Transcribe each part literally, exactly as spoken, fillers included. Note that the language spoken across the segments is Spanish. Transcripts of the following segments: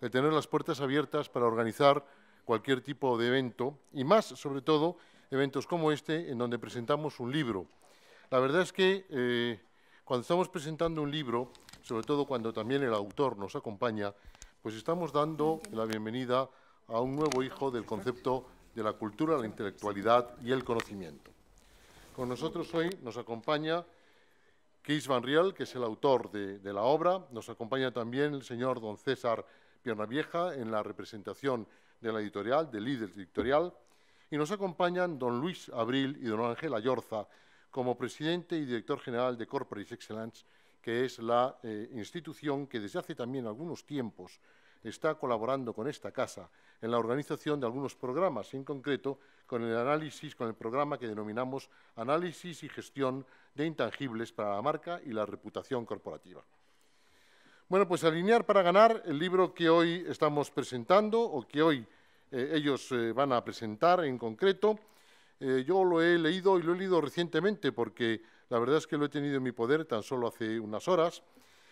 el tener las puertas abiertas para organizar cualquier tipo de evento, y más, sobre todo, eventos como este, en donde presentamos un libro. La verdad es que eh, cuando estamos presentando un libro, sobre todo cuando también el autor nos acompaña, pues estamos dando la bienvenida a un nuevo hijo del concepto de la cultura, la intelectualidad y el conocimiento. Con nosotros hoy nos acompaña Cees van Riel, que es el autor de, de la obra. Nos acompaña también el señor don César Pierna Vieja en la representación de la editorial, de L I D Editorial. Y nos acompañan don Luis Abril y don Ángel Alloza como presidente y director general de Corporate Excellence, que es la eh, institución que desde hace también algunos tiempos está colaborando con esta casa en la organización de algunos programas, en concreto con el análisis, con el programa que denominamos Análisis y Gestión de Intangibles para la Marca y la Reputación Corporativa. Bueno, pues Alinear para Ganar, el libro que hoy estamos presentando o que hoy eh, ellos eh, van a presentar en concreto, eh, yo lo he leído y lo he leído recientemente porque la verdad es que lo he tenido en mi poder tan solo hace unas horas.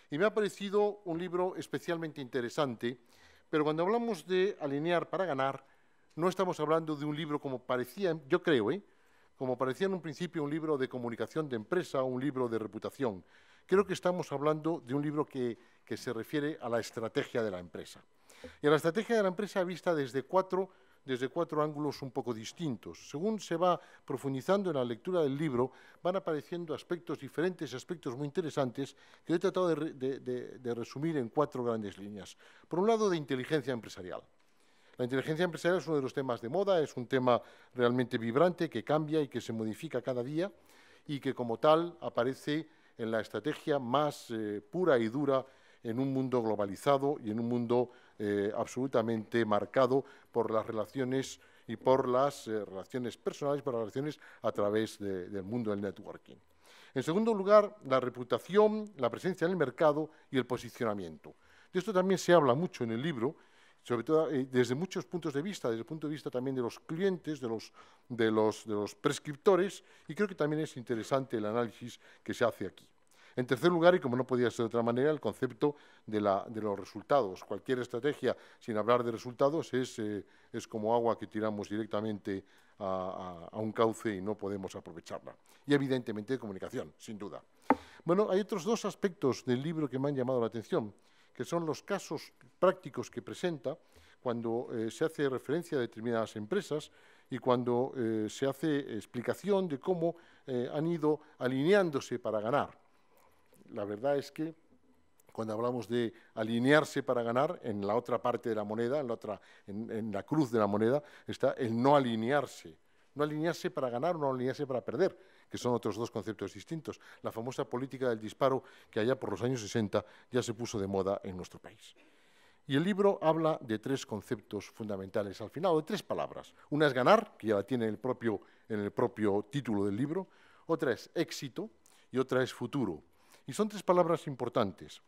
Y me ha parecido un libro especialmente interesante, pero cuando hablamos de Alinear para Ganar, no estamos hablando de un libro como parecía, yo creo, ¿eh? como parecía en un principio un libro de comunicación de empresa o un libro de reputación. Creo que estamos hablando de un libro que, que se refiere a la estrategia de la empresa. Y a la estrategia de la empresa vista desde cuatro, desde cuatro ángulos un poco distintos. Según se va profundizando en la lectura del libro, van apareciendo aspectos diferentes, aspectos muy interesantes, que he tratado de, de, de, de resumir en cuatro grandes líneas. Por un lado, de inteligencia empresarial. La inteligencia empresarial es uno de los temas de moda, es un tema realmente vibrante, que cambia y que se modifica cada día, y que como tal aparece en la estrategia más eh, pura y dura en un mundo globalizado y en un mundo eh, absolutamente marcado por las relaciones y por las eh, relaciones personales, por las relaciones a través de, del mundo del networking. En segundo lugar, la reputación, la presencia en el mercado y el posicionamiento. De esto también se habla mucho en el libro, sobre todo eh, desde muchos puntos de vista, desde el punto de vista también de los clientes, de los, de los, de los prescriptores, y creo que también es interesante el análisis que se hace aquí. En tercer lugar, y como no podía ser de otra manera, el concepto de, la, de los resultados. Cualquier estrategia sin hablar de resultados es, eh, es como agua que tiramos directamente a, a, a un cauce y no podemos aprovecharla. Y evidentemente de comunicación, sin duda. Bueno, hay otros dos aspectos del libro que me han llamado la atención, que son los casos prácticos que presenta cuando eh, se hace referencia a determinadas empresas y cuando eh, se hace explicación de cómo eh, han ido alineándose para ganar. La verdad es que cuando hablamos de alinearse para ganar, en la otra parte de la moneda, en la, otra, en, en la cruz de la moneda, está el no alinearse. No alinearse para ganar o no alinearse para perder, que son otros dos conceptos distintos. La famosa política del disparo que allá por los años sesenta ya se puso de moda en nuestro país. Y el libro habla de tres conceptos fundamentales al final, o de tres palabras. Una es ganar, que ya la tiene en el propio, en el propio título del libro. Otra es éxito y otra es futuro. Y son tres palabras importantes.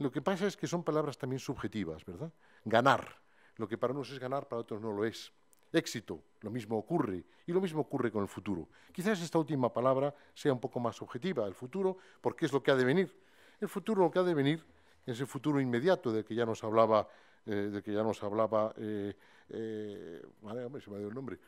Lo que pasa es que son palabras también subjetivas, ¿verdad? Ganar. Lo que para unos es ganar, para otros no lo es. Éxito. Lo mismo ocurre. Y lo mismo ocurre con el futuro. Quizás esta última palabra sea un poco más subjetiva. El futuro, porque es lo que ha de venir. El futuro, lo que ha de venir, es el futuro inmediato del que ya nos hablaba, eh, del que ya nos hablaba, eh, eh, madre, hombre, se me ha dado el nombre,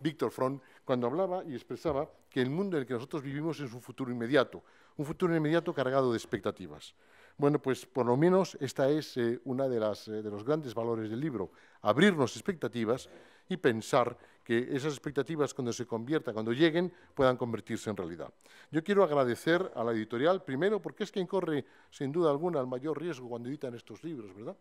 Víctor Frank, cuando hablaba y expresaba que el mundo en el que nosotros vivimos es un futuro inmediato. Un futuro inmediato cargado de expectativas. Bueno, pues por lo menos esta es eh, una de las eh, de los grandes valores del libro, abrirnos expectativas y pensar que esas expectativas cuando se conviertan, cuando lleguen, puedan convertirse en realidad. Yo quiero agradecer a la editorial, primero, porque es quien corre sin duda alguna el mayor riesgo cuando editan estos libros, ¿verdad?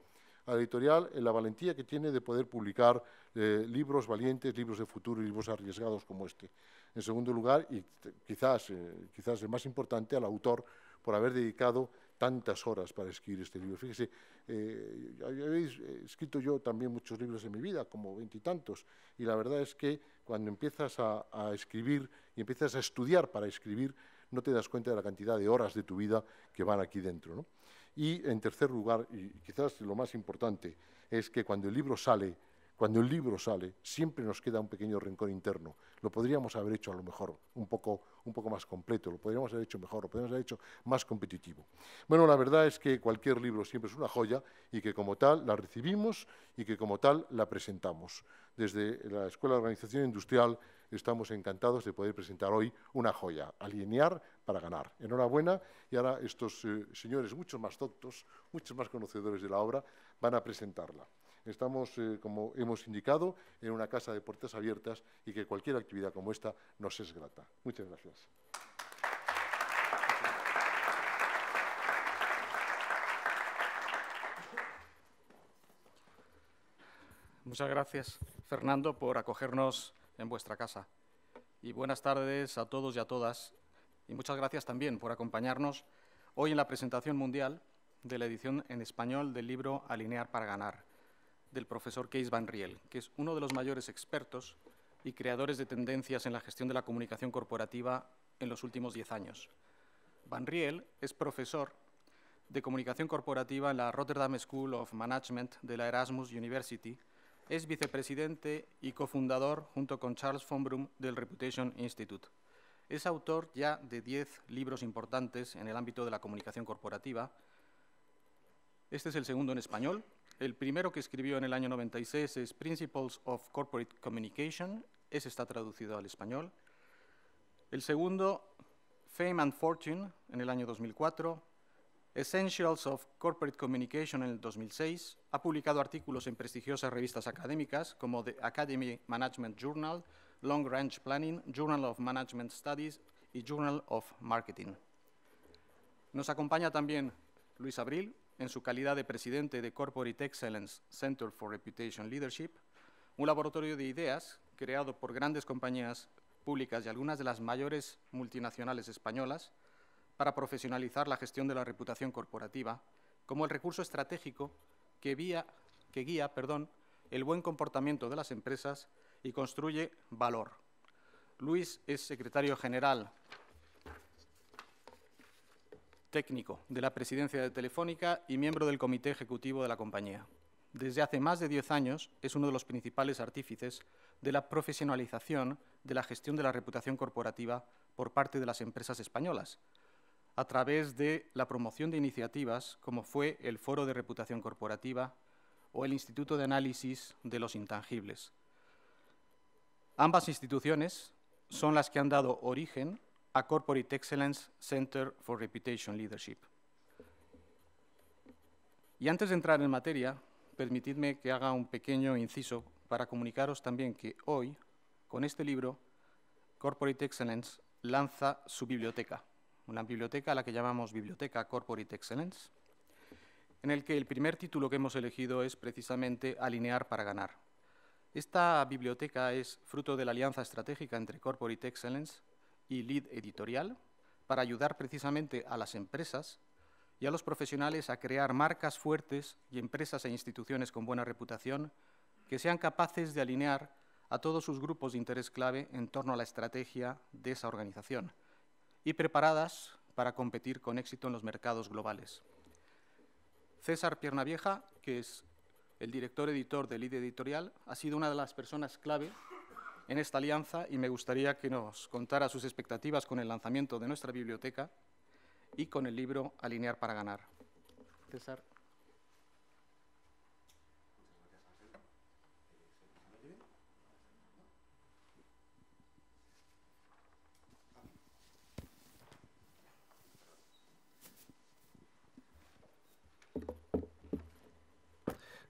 A la editorial en la valentía que tiene de poder publicar eh, libros valientes, libros de futuro y libros arriesgados como este. En segundo lugar, y quizás, eh, quizás el más importante, al autor por haber dedicado tantas horas para escribir este libro. Fíjese, eh, he escrito yo también muchos libros en mi vida, como veintitantos, y, y la verdad es que cuando empiezas a, a escribir y empiezas a estudiar para escribir, no te das cuenta de la cantidad de horas de tu vida que van aquí dentro, ¿no? Y en tercer lugar, y quizás lo más importante, es que cuando el libro sale, Cuando el libro sale, siempre nos queda un pequeño rincón interno. Lo podríamos haber hecho a lo mejor un poco, un poco más completo, lo podríamos haber hecho mejor, lo podríamos haber hecho más competitivo. Bueno, la verdad es que cualquier libro siempre es una joya y que como tal la recibimos y que como tal la presentamos. Desde la Escuela de Organización Industrial estamos encantados de poder presentar hoy una joya, Alinear para ganar. Enhorabuena, y ahora estos eh, señores, muchos más doctos, muchos más conocedores de la obra, van a presentarla. Estamos, eh, como hemos indicado, en una casa de puertas abiertas y que cualquier actividad como esta nos es grata. Muchas gracias. Muchas gracias, Fernando, por acogernos en vuestra casa. Y buenas tardes a todos y a todas. Y muchas gracias también por acompañarnos hoy en la presentación mundial de la edición en español del libro Alinear para ganar, del profesor Cees van Riel, que es uno de los mayores expertos y creadores de tendencias en la gestión de la comunicación corporativa en los últimos diez años. Van Riel es profesor de comunicación corporativa en la Rotterdam School of Management de la Erasmus University, es vicepresidente y cofundador, junto con Charles Fombrun, del Reputation Institute. Es autor ya de diez libros importantes en el ámbito de la comunicación corporativa. Este es el segundo en español. El primero que escribió en el año noventa y seis es Principles of Corporate Communication, ese está traducido al español. El segundo, Fame and Fortune, en el año dos mil cuatro. Essentials of Corporate Communication, en el dos mil seis. Ha publicado artículos en prestigiosas revistas académicas como The Academy Management Journal, Long Range Planning, Journal of Management Studies y Journal of Marketing. Nos acompaña también Luis Abril, en su calidad de presidente de Corporate Excellence Center for Reputation Leadership, un laboratorio de ideas creado por grandes compañías públicas y algunas de las mayores multinacionales españolas para profesionalizar la gestión de la reputación corporativa como el recurso estratégico que guía, que guía, perdón, el buen comportamiento de las empresas y construye valor. Luis es secretario general técnico de la presidencia de Telefónica y miembro del comité ejecutivo de la compañía. Desde hace más de diez años es uno de los principales artífices de la profesionalización de la gestión de la reputación corporativa por parte de las empresas españolas, a través de la promoción de iniciativas como fue el Foro de Reputación Corporativa o el Instituto de Análisis de los Intangibles. Ambas instituciones son las que han dado origen a Corporate Excellence Center for Reputation Leadership. Y antes de entrar en materia, permitidme que haga un pequeño inciso para comunicaros también que hoy, con este libro, Corporate Excellence lanza su biblioteca, una biblioteca a la que llamamos Biblioteca Corporate Excellence, en el que el primer título que hemos elegido es precisamente Alinear para ganar. Esta biblioteca es fruto de la alianza estratégica entre Corporate Excellence y L I D Editorial, para ayudar precisamente a las empresas y a los profesionales a crear marcas fuertes y empresas e instituciones con buena reputación que sean capaces de alinear a todos sus grupos de interés clave en torno a la estrategia de esa organización y preparadas para competir con éxito en los mercados globales. César Pierna Vieja, que es el director editor de L I D Editorial, ha sido una de las personas clave en esta alianza y me gustaría que nos contara sus expectativas con el lanzamiento de nuestra biblioteca y con el libro Alinear para ganar. César.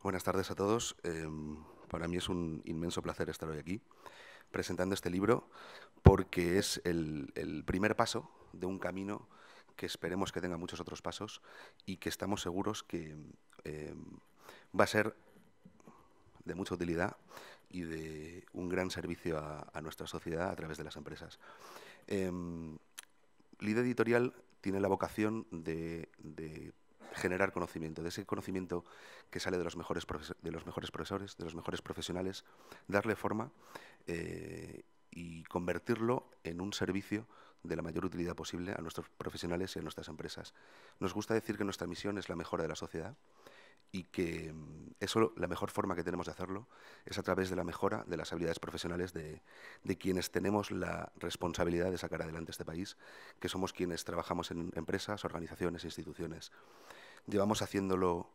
Buenas tardes a todos. Eh, para mí es un inmenso placer estar hoy aquí presentando este libro, porque es el, el primer paso de un camino que esperemos que tenga muchos otros pasos y que estamos seguros que eh, va a ser de mucha utilidad y de un gran servicio a, a nuestra sociedad a través de las empresas. Eh, L I D Editorial tiene la vocación de, de generar conocimiento, de ese conocimiento que sale de los mejores, de los mejores profesores, de los mejores profesionales, darle forma eh, y convertirlo en un servicio de la mayor utilidad posible a nuestros profesionales y a nuestras empresas. Nos gusta decir que nuestra misión es la mejora de la sociedad y que eso, la mejor forma que tenemos de hacerlo es a través de la mejora de las habilidades profesionales de, de quienes tenemos la responsabilidad de sacar adelante este país, que somos quienes trabajamos en empresas, organizaciones, instituciones. Llevamos haciéndolo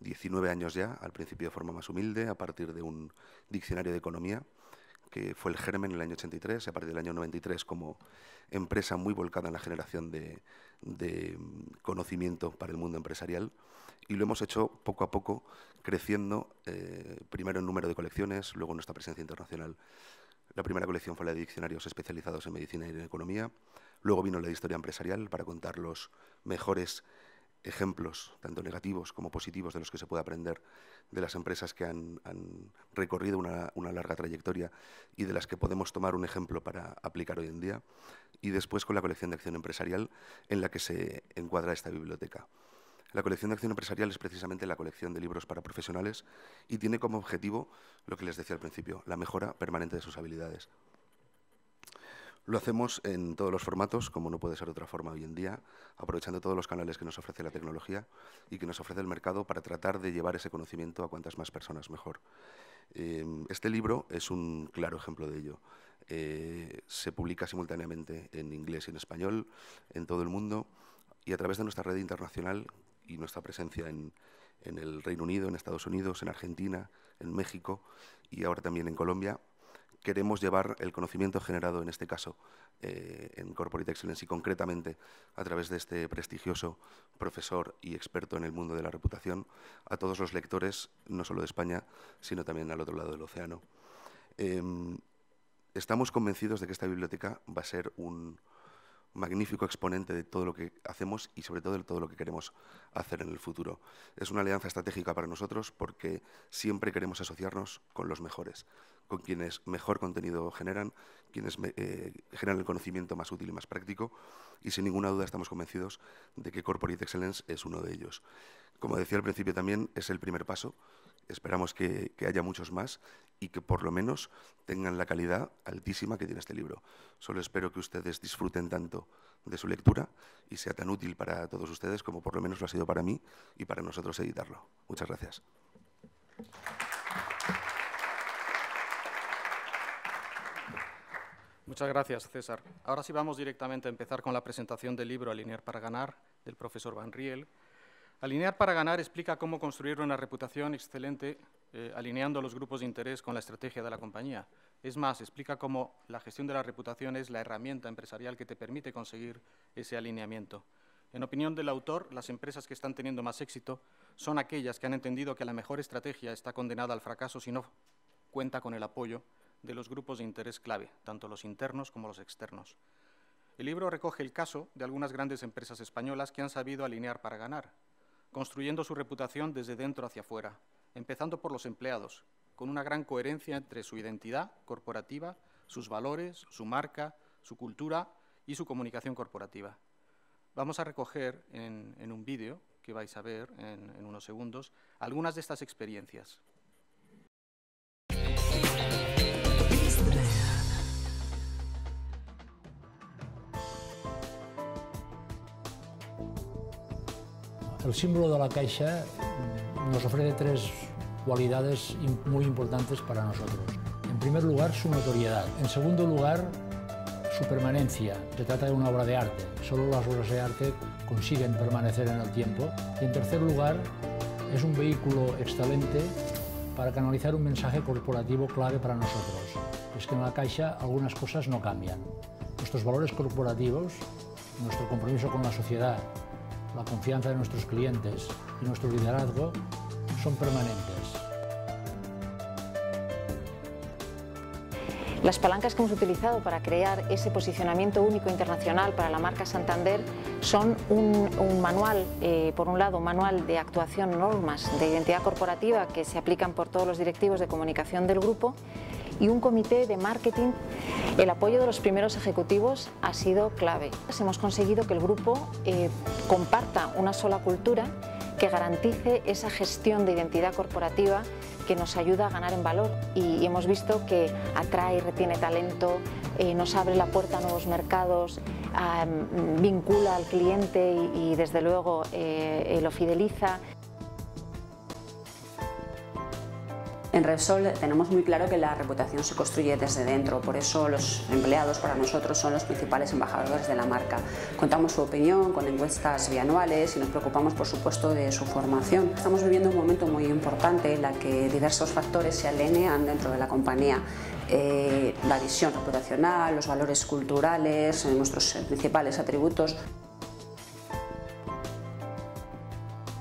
diecinueve años ya, al principio de forma más humilde, a partir de un diccionario de economía, que fue el germen en el año ochenta y tres, y a partir del año noventa y tres como empresa muy volcada en la generación de, de conocimiento para el mundo empresarial. Y lo hemos hecho poco a poco, creciendo, eh, primero en número de colecciones, luego en nuestra presencia internacional. La primera colección fue la de diccionarios especializados en medicina y en economía. Luego vino la de historia empresarial para contar los mejores ejemplos, tanto negativos como positivos, de los que se puede aprender de las empresas que han, han recorrido una, una larga trayectoria y de las que podemos tomar un ejemplo para aplicar hoy en día. Y después con la colección de acción empresarial en la que se encuadra esta biblioteca. La colección de acción empresarial es precisamente la colección de libros para profesionales y tiene como objetivo, lo que les decía al principio, la mejora permanente de sus habilidades. Lo hacemos en todos los formatos, como no puede ser de otra forma hoy en día, aprovechando todos los canales que nos ofrece la tecnología y que nos ofrece el mercado para tratar de llevar ese conocimiento a cuantas más personas mejor. Eh, este libro es un claro ejemplo de ello. Eh, se publica simultáneamente en inglés y en español, en todo el mundo, y a través de nuestra red internacional y nuestra presencia en, en el Reino Unido, en Estados Unidos, en Argentina, en México y ahora también en Colombia, queremos llevar el conocimiento generado, en este caso, eh, en Corporate Excellence y concretamente a través de este prestigioso profesor y experto en el mundo de la reputación, a todos los lectores, no solo de España, sino también al otro lado del océano. Eh, estamos convencidos de que esta biblioteca va a ser un magnífico exponente de todo lo que hacemos y, sobre todo, de todo lo que queremos hacer en el futuro. Es una alianza estratégica para nosotros porque siempre queremos asociarnos con los mejores, con quienes mejor contenido generan, quienes eh, generan el conocimiento más útil y más práctico, y sin ninguna duda estamos convencidos de que Corporate Excellence es uno de ellos. Como decía al principio también, es el primer paso. Esperamos que, que haya muchos más y que por lo menos tengan la calidad altísima que tiene este libro. Solo espero que ustedes disfruten tanto de su lectura y sea tan útil para todos ustedes como por lo menos lo ha sido para mí y para nosotros editarlo. Muchas gracias. Muchas gracias, César. Ahora sí vamos directamente a empezar con la presentación del libro Alinear para ganar, del profesor Van Riel. Alinear para ganar explica cómo construir una reputación excelente eh, alineando los grupos de interés con la estrategia de la compañía. Es más, explica cómo la gestión de la reputación es la herramienta empresarial que te permite conseguir ese alineamiento. En opinión del autor, las empresas que están teniendo más éxito son aquellas que han entendido que la mejor estrategia está condenada al fracaso si no cuenta con el apoyo de los grupos de interés clave, tanto los internos como los externos. El libro recoge el caso de algunas grandes empresas españolas que han sabido alinear para ganar, construyendo su reputación desde dentro hacia afuera, empezando por los empleados, con una gran coherencia entre su identidad corporativa, sus valores, su marca, su cultura y su comunicación corporativa. Vamos a recoger en, en un vídeo, que vais a ver en, en unos segundos, algunas de estas experiencias. El símbolo de la Caixa nos ofrece tres cualidades muy importantes para nosotros. En primer lugar, su notoriedad. En segundo lugar, su permanencia. Se trata de una obra de arte. Solo las obras de arte consiguen permanecer en el tiempo. Y en tercer lugar, es un vehículo excelente para canalizar un mensaje corporativo clave para nosotros. Es que en la Caixa algunas cosas no cambian. Nuestros valores corporativos, nuestro compromiso con la sociedad, la confianza de nuestros clientes y nuestro liderazgo son permanentes. Las palancas que hemos utilizado para crear ese posicionamiento único internacional para la marca Santander son un, un manual, eh, por un lado, un manual de actuación, normas de identidad corporativa que se aplican por todos los directivos de comunicación del grupo y un comité de marketing. El apoyo de los primeros ejecutivos ha sido clave. Hemos conseguido que el grupo eh, comparta una sola cultura que garantice esa gestión de identidad corporativa que nos ayuda a ganar en valor, y hemos visto que atrae y retiene talento, eh, nos abre la puerta a nuevos mercados, eh, vincula al cliente y, y desde luego eh, lo fideliza. En Repsol tenemos muy claro que la reputación se construye desde dentro, por eso los empleados para nosotros son los principales embajadores de la marca. Contamos su opinión con encuestas bianuales y nos preocupamos, por supuesto, de su formación. Estamos viviendo un momento muy importante en la que diversos factores se alinean dentro de la compañía. Eh, la visión reputacional, los valores culturales, nuestros principales atributos.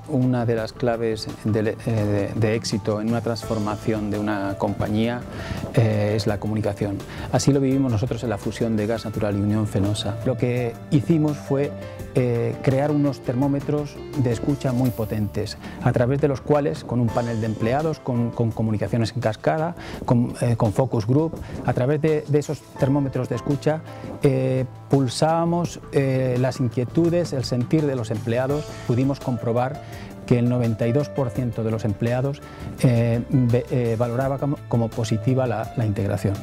Una de las claves de, de, de éxito en una transformación de una compañía eh, es la comunicación. Así lo vivimos nosotros en la fusión de Gas Natural y Unión Fenosa. Lo que hicimos fue eh, crear unos termómetros de escucha muy potentes, a través de los cuales, con un panel de empleados, con, con comunicaciones en cascada, con, eh, con focus group, a través de, de esos termómetros de escucha eh, pulsábamos eh, las inquietudes, el sentir de los empleados. Pudimos comprobar que el noventa y dos por ciento de los empleados eh, eh, valoraba como, como positiva la, la integración.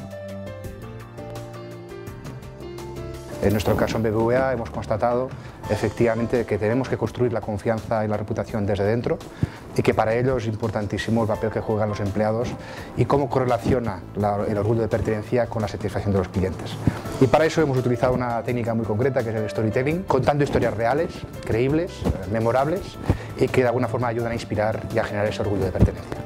En nuestro caso en B B V A hemos constatado efectivamente que tenemos que construir la confianza y la reputación desde dentro y que para ello es importantísimo el papel que juegan los empleados y cómo correlaciona la, el orgullo de pertenencia con la satisfacción de los clientes. Y para eso hemos utilizado una técnica muy concreta que es el storytelling, contando historias reales, creíbles, memorables y que de alguna forma ayudan a inspirar y a generar ese orgullo de pertenencia.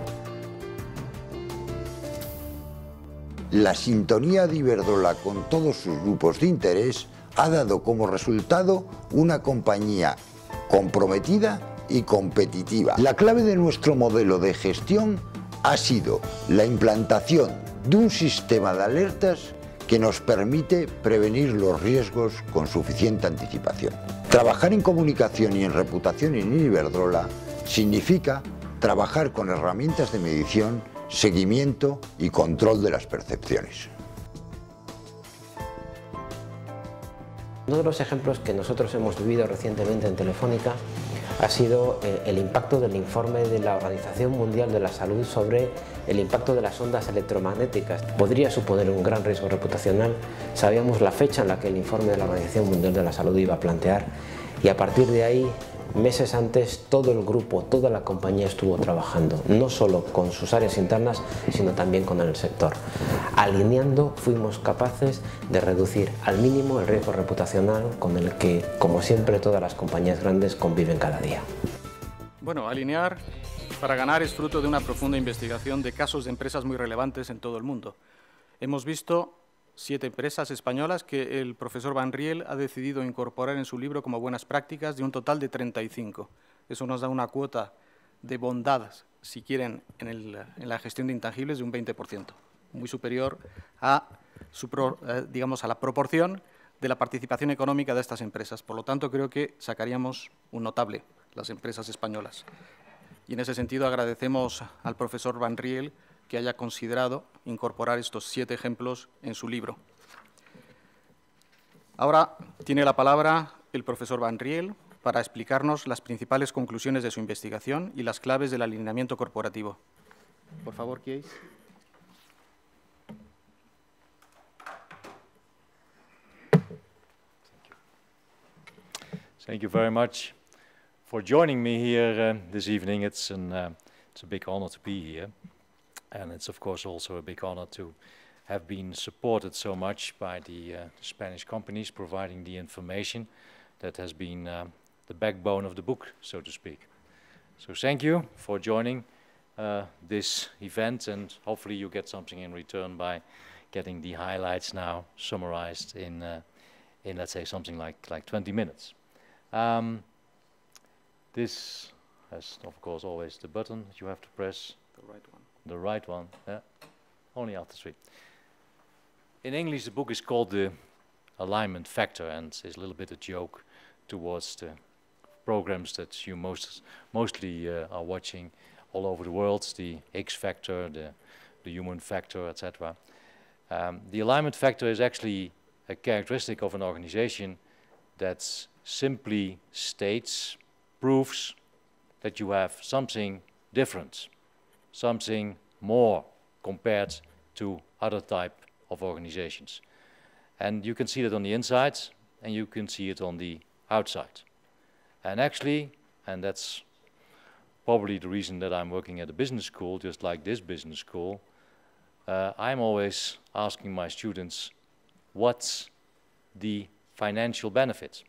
La sintonía de Iberdrola con todos sus grupos de interés ha dado como resultado una compañía comprometida y competitiva. La clave de nuestro modelo de gestión ha sido la implantación de un sistema de alertas que nos permite prevenir los riesgos con suficiente anticipación. Trabajar en comunicación y en reputación en Iberdrola significa trabajar con herramientas de medición, seguimiento y control de las percepciones. Uno de los ejemplos que nosotros hemos vivido recientemente en Telefónica ha sido el impacto del informe de la Organización Mundial de la Salud sobre el impacto de las ondas electromagnéticas. Podría suponer un gran riesgo reputacional. Sabíamos la fecha en la que el informe de la Organización Mundial de la Salud iba a plantear y a partir de ahí, meses antes, todo el grupo, toda la compañía estuvo trabajando, no solo con sus áreas internas, sino también con el sector. Alineando, fuimos capaces de reducir al mínimo el riesgo reputacional con el que, como siempre, todas las compañías grandes conviven cada día. Bueno, Alinear para ganar es fruto de una profunda investigación de casos de empresas muy relevantes en todo el mundo. Hemos visto siete empresas españolas que el profesor Van Riel ha decidido incorporar en su libro como buenas prácticas de un total de treinta y cinco. Eso nos da una cuota de bondad, si quieren, en, el, en la gestión de intangibles de un veinte por ciento, muy superior a, su pro, eh, digamos, a la proporción de la participación económica de estas empresas. Por lo tanto, creo que sacaríamos un notable las empresas españolas. Y en ese sentido agradecemos al profesor Van Riel que haya considerado incorporar estos siete ejemplos en su libro. Ahora tiene la palabra el profesor Van Riel para explicarnos las principales conclusiones de su investigación y las claves del alineamiento corporativo. Por favor, Kees. Thank you very much for joining me here uh, this evening. It's an uh, it's a big honor to be here. And it's, of course, also a big honor to have been supported so much by the uh, Spanish companies providing the information that has been uh, the backbone of the book, so to speak. So thank you for joining uh, this event, and hopefully you get something in return by getting the highlights now summarized in, uh, in let's say, something like, like twenty minutes. Um, this has, of course, always the button that you have to press. The right one. The right one, yeah. Only after three. In English, the book is called The Alignment Factor and is a little bit a joke towards the programs that you most mostly uh, are watching all over the world, the X factor, the, the human factor, et cetera. Um, the alignment factor is actually a characteristic of an organization that simply states, proves that you have something different, something more compared to other type of organizations. And you can see that on the inside, and you can see it on the outside. And actually, and that's probably the reason that I'm working at a business school, just like this business school, uh, I'm always asking my students, what's the financial benefits?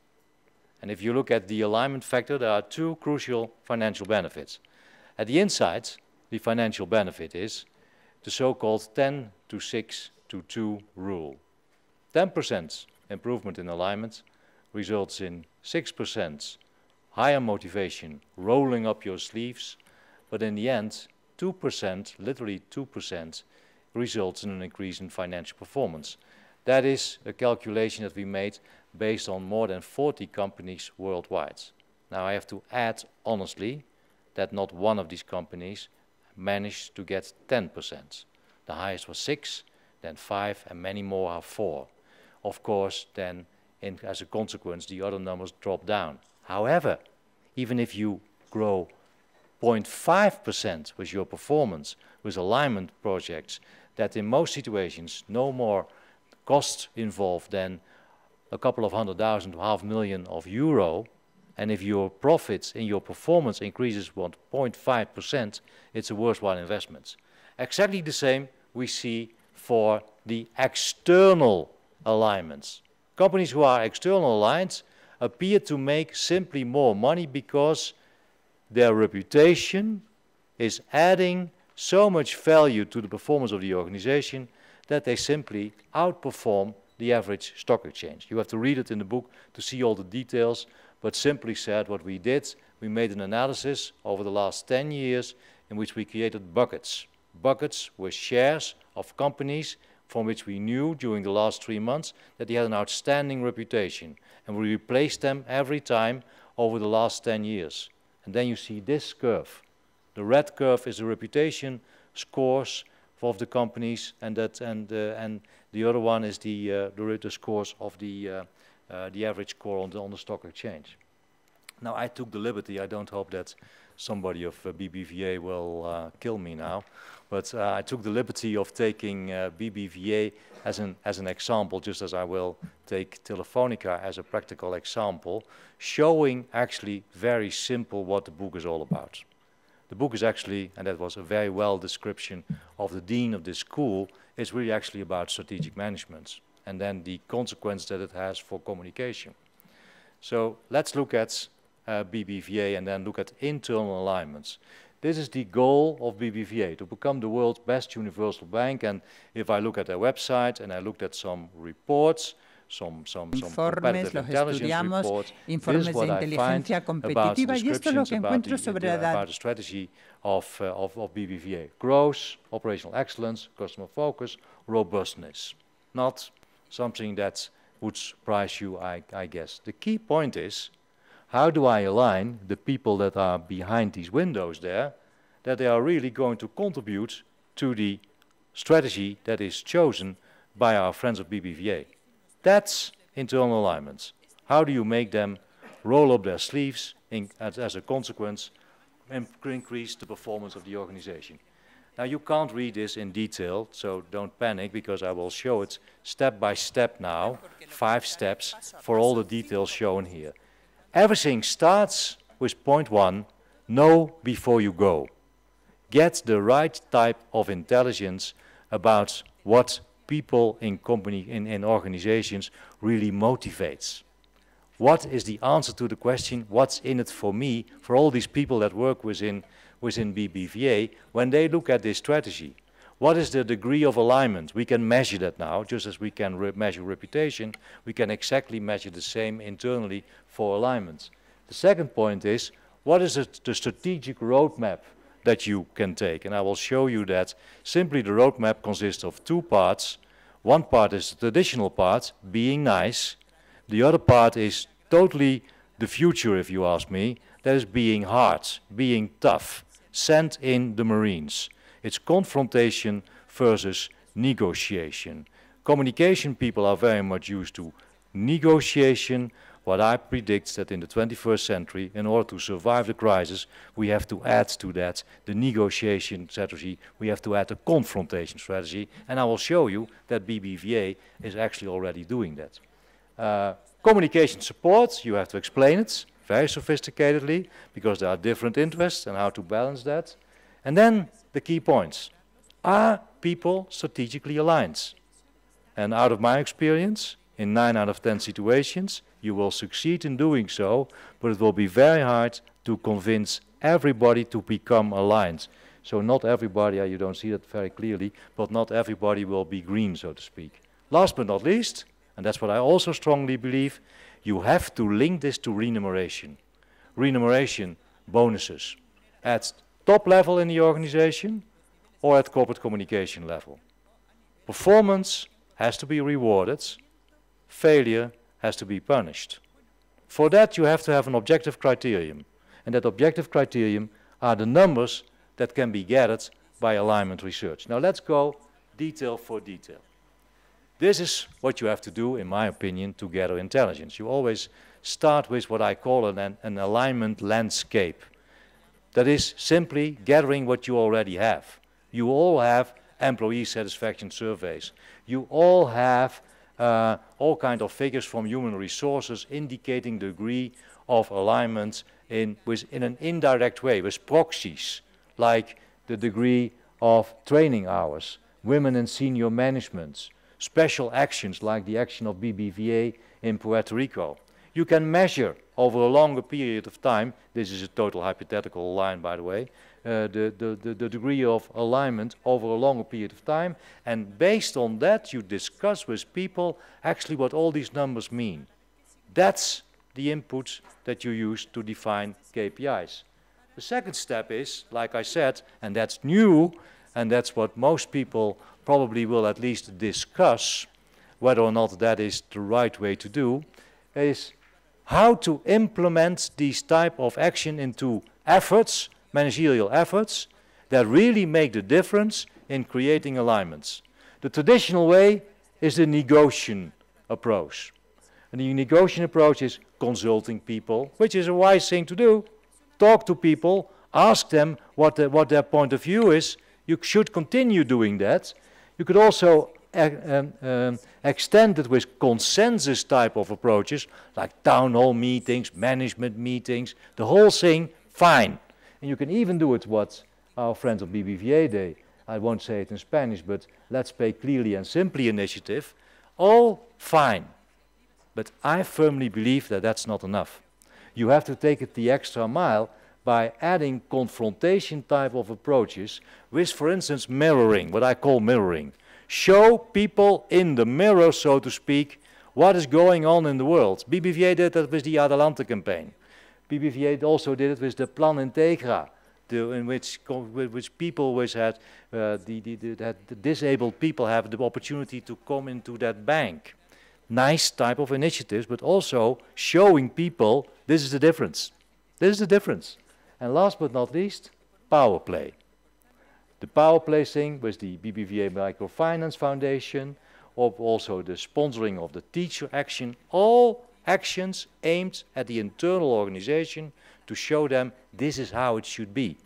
And if you look at the alignment factor, there are two crucial financial benefits. At the insights, the financial benefit is the so-called ten to six to two rule. ten percent improvement in alignment results in six percent higher motivation, rolling up your sleeves, but in the end, two percent, literally two percent, results in an increase in financial performance. That is a calculation that we made based on more than forty companies worldwide. Now I have to add honestly that not one of these companies managed to get ten percent. The highest was six, then five, and many more are four. Of course, then in, as a consequence, the other numbers drop down. However, even if you grow zero point five percent with your performance, with alignment projects, that in most situations no more costs involved than a couple of hundred thousand to half million of euro, and if your profits in your performance increases zero point five percent, it's a worthwhile investment. Exactly the same we see for the external alignments. Companies who are external aligned appear to make simply more money because their reputation is adding so much value to the performance of the organization that they simply outperform the average stock exchange. You have to read it in the book to see all the details, but simply said what we did, we made an analysis over the last ten years in which we created buckets. Buckets were shares of companies from which we knew during the last three months that they had an outstanding reputation, and we replaced them every time over the last ten years. And then you see this curve. The red curve is the reputation scores of the companies, and that and uh, and the other one is the uh, the, the scores of the uh, uh, the average score on the, on the stock exchange. Now I took the liberty. I don't hope that somebody of uh, B B V A will uh, kill me now, but uh, I took the liberty of taking uh, B B V A as an as an example, just as I will take Telefónica as a practical example, showing actually very simple what the book is all about. The book is actually, and that was a very well description of the dean of this school, it's really actually about strategic management and then the consequence that it has for communication. So let's look at uh, B B V A and then look at internal alignments. This is the goal of B B V A, to become the world's best universal bank. And if I look at their website and I looked at some reports, Some, some, some informes, los estudiamos, report. Informes de inteligencia competitiva, y esto es lo que encuentro the, sobre la edad. Strategy of, uh, of, of B B V A. Growth, operational excellence, customer focus, robustness. Not something that would surprise you, I, I guess. The key point is, how do I align the people that are behind these windows there, that they are really going to contribute to the strategy that is chosen by our friends of B B V A? That's internal alignments. How do you make them roll up their sleeves and, as, as a consequence, increase the performance of the organization? Now, you can't read this in detail, so don't panic, because I will show it step by step now, five steps for all the details shown here. Everything starts with point one, know before you go. Get the right type of intelligence about what people in company in, in organizations really motivates. What is the answer to the question, what's in it for me, for all these people that work within, within B B V A, when they look at this strategy? What is the degree of alignment? We can measure that now, just as we can re measure reputation, we can exactly measure the same internally for alignment. The second point is, what is the, the strategic roadmap that you can take? And I will show you that simply the roadmap consists of two parts. One part is the traditional part, being nice. The other part is totally the future, if you ask me. That is being hard, being tough. Send in the Marines. It's confrontation versus negotiation. Communication people are very much used to negotiation. What I predict that in the twenty-first century, in order to survive the crisis, we have to add to that the negotiation strategy, we have to add a confrontation strategy, and I will show you that B B V A is actually already doing that. Uh, communication support, you have to explain it, very sophisticatedly, because there are different interests and how to balance that. And then the key points. Are people strategically aligned? And out of my experience, in nine out of ten situations, you will succeed in doing so, but it will be very hard to convince everybody to become aligned. So not everybody, you don't see that very clearly, but not everybody will be green, so to speak. Last but not least, and that's what I also strongly believe, you have to link this to remuneration. Remuneration, bonuses, at top level in the organization or at corporate communication level. Performance has to be rewarded, failure has to be punished. For that you have to have an objective criterion, and that objective criterion are the numbers that can be gathered by alignment research. Now let's go detail for detail. This is what you have to do, in my opinion, to gather intelligence. You always start with what I call an, an alignment landscape. That is simply gathering what you already have. You all have employee satisfaction surveys. You all have uh, all kinds of figures from human resources indicating degree of alignment in, with, in an indirect way, with proxies, like the degree of training hours, women in senior management, special actions like the action of B B V A in Puerto Rico. You can measure over a longer period of time, this is a total hypothetical line by the way, uh, the, the, the, the degree of alignment over a longer period of time, and based on that you discuss with people actually what all these numbers mean. That's the inputs that you use to define K P Is. The second step is, like I said, and that's new, and that's what most people probably will at least discuss, whether or not that is the right way to do, is how to implement these type of action into efforts, managerial efforts, that really make the difference in creating alignments. The traditional way is the negotiation approach. And the negotiation approach is consulting people, which is a wise thing to do. Talk to people, ask them what, the, what their point of view is. You should continue doing that. You could also uh, um, um, extend it with consensus type of approaches, like town hall meetings, management meetings, the whole thing, fine. And you can even do it what our friends of B B V A Day, I won't say it in Spanish, but Let's Pay Clearly and Simply initiative, all fine. But I firmly believe that that's not enough. You have to take it the extra mile by adding confrontation type of approaches with, for instance, mirroring, what I call mirroring. Show people in the mirror, so to speak, what is going on in the world. B B V A did that with the Adelante campaign. B B V A also did it with the Plan Integra, the, in which, which people which had, uh, the, the, the, that the disabled people have the opportunity to come into that bank. Nice type of initiatives, but also showing people this is the difference. This is the difference. And last but not least, power play. The power play thing with the B B V A Microfinance Foundation, or also the sponsoring of the teacher action, all actions aimed at the internal organization to show them this is how it should be.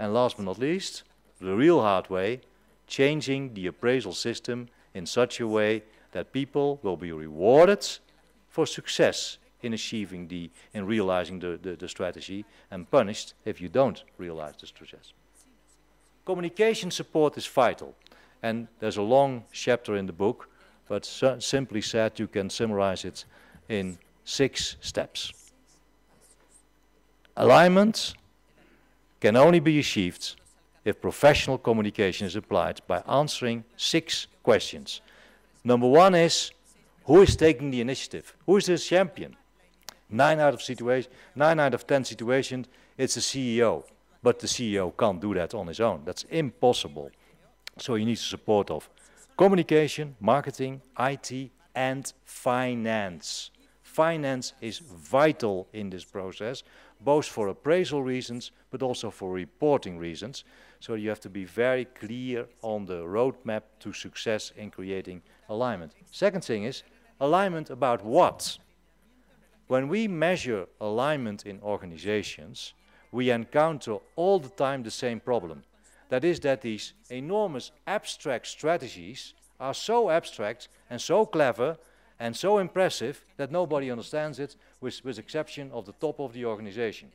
And last but not least, the real hard way, changing the appraisal system in such a way that people will be rewarded for success in achieving the, in realizing the, the, the strategy, and punished if you don't realize the success. Communication support is vital, and there's a long chapter in the book, but so, simply said, you can summarize it in six steps. Alignment can only be achieved if professional communication is applied by answering six questions. Number one is, who is taking the initiative? Who is the champion? Nine out of situation, nine out of ten situations, it's a C E O, but the C E O can't do that on his own. That's impossible. So you need the support of communication, marketing, I T, and finance. Finance is vital in this process, both for appraisal reasons, but also for reporting reasons. So you have to be very clear on the roadmap to success in creating alignment. Second thing is alignment about what? When we measure alignment in organizations, we encounter all the time the same problem. That is that these enormous abstract strategies are so abstract and so clever, and so impressive that nobody understands it, with, with exception of the top of the organization.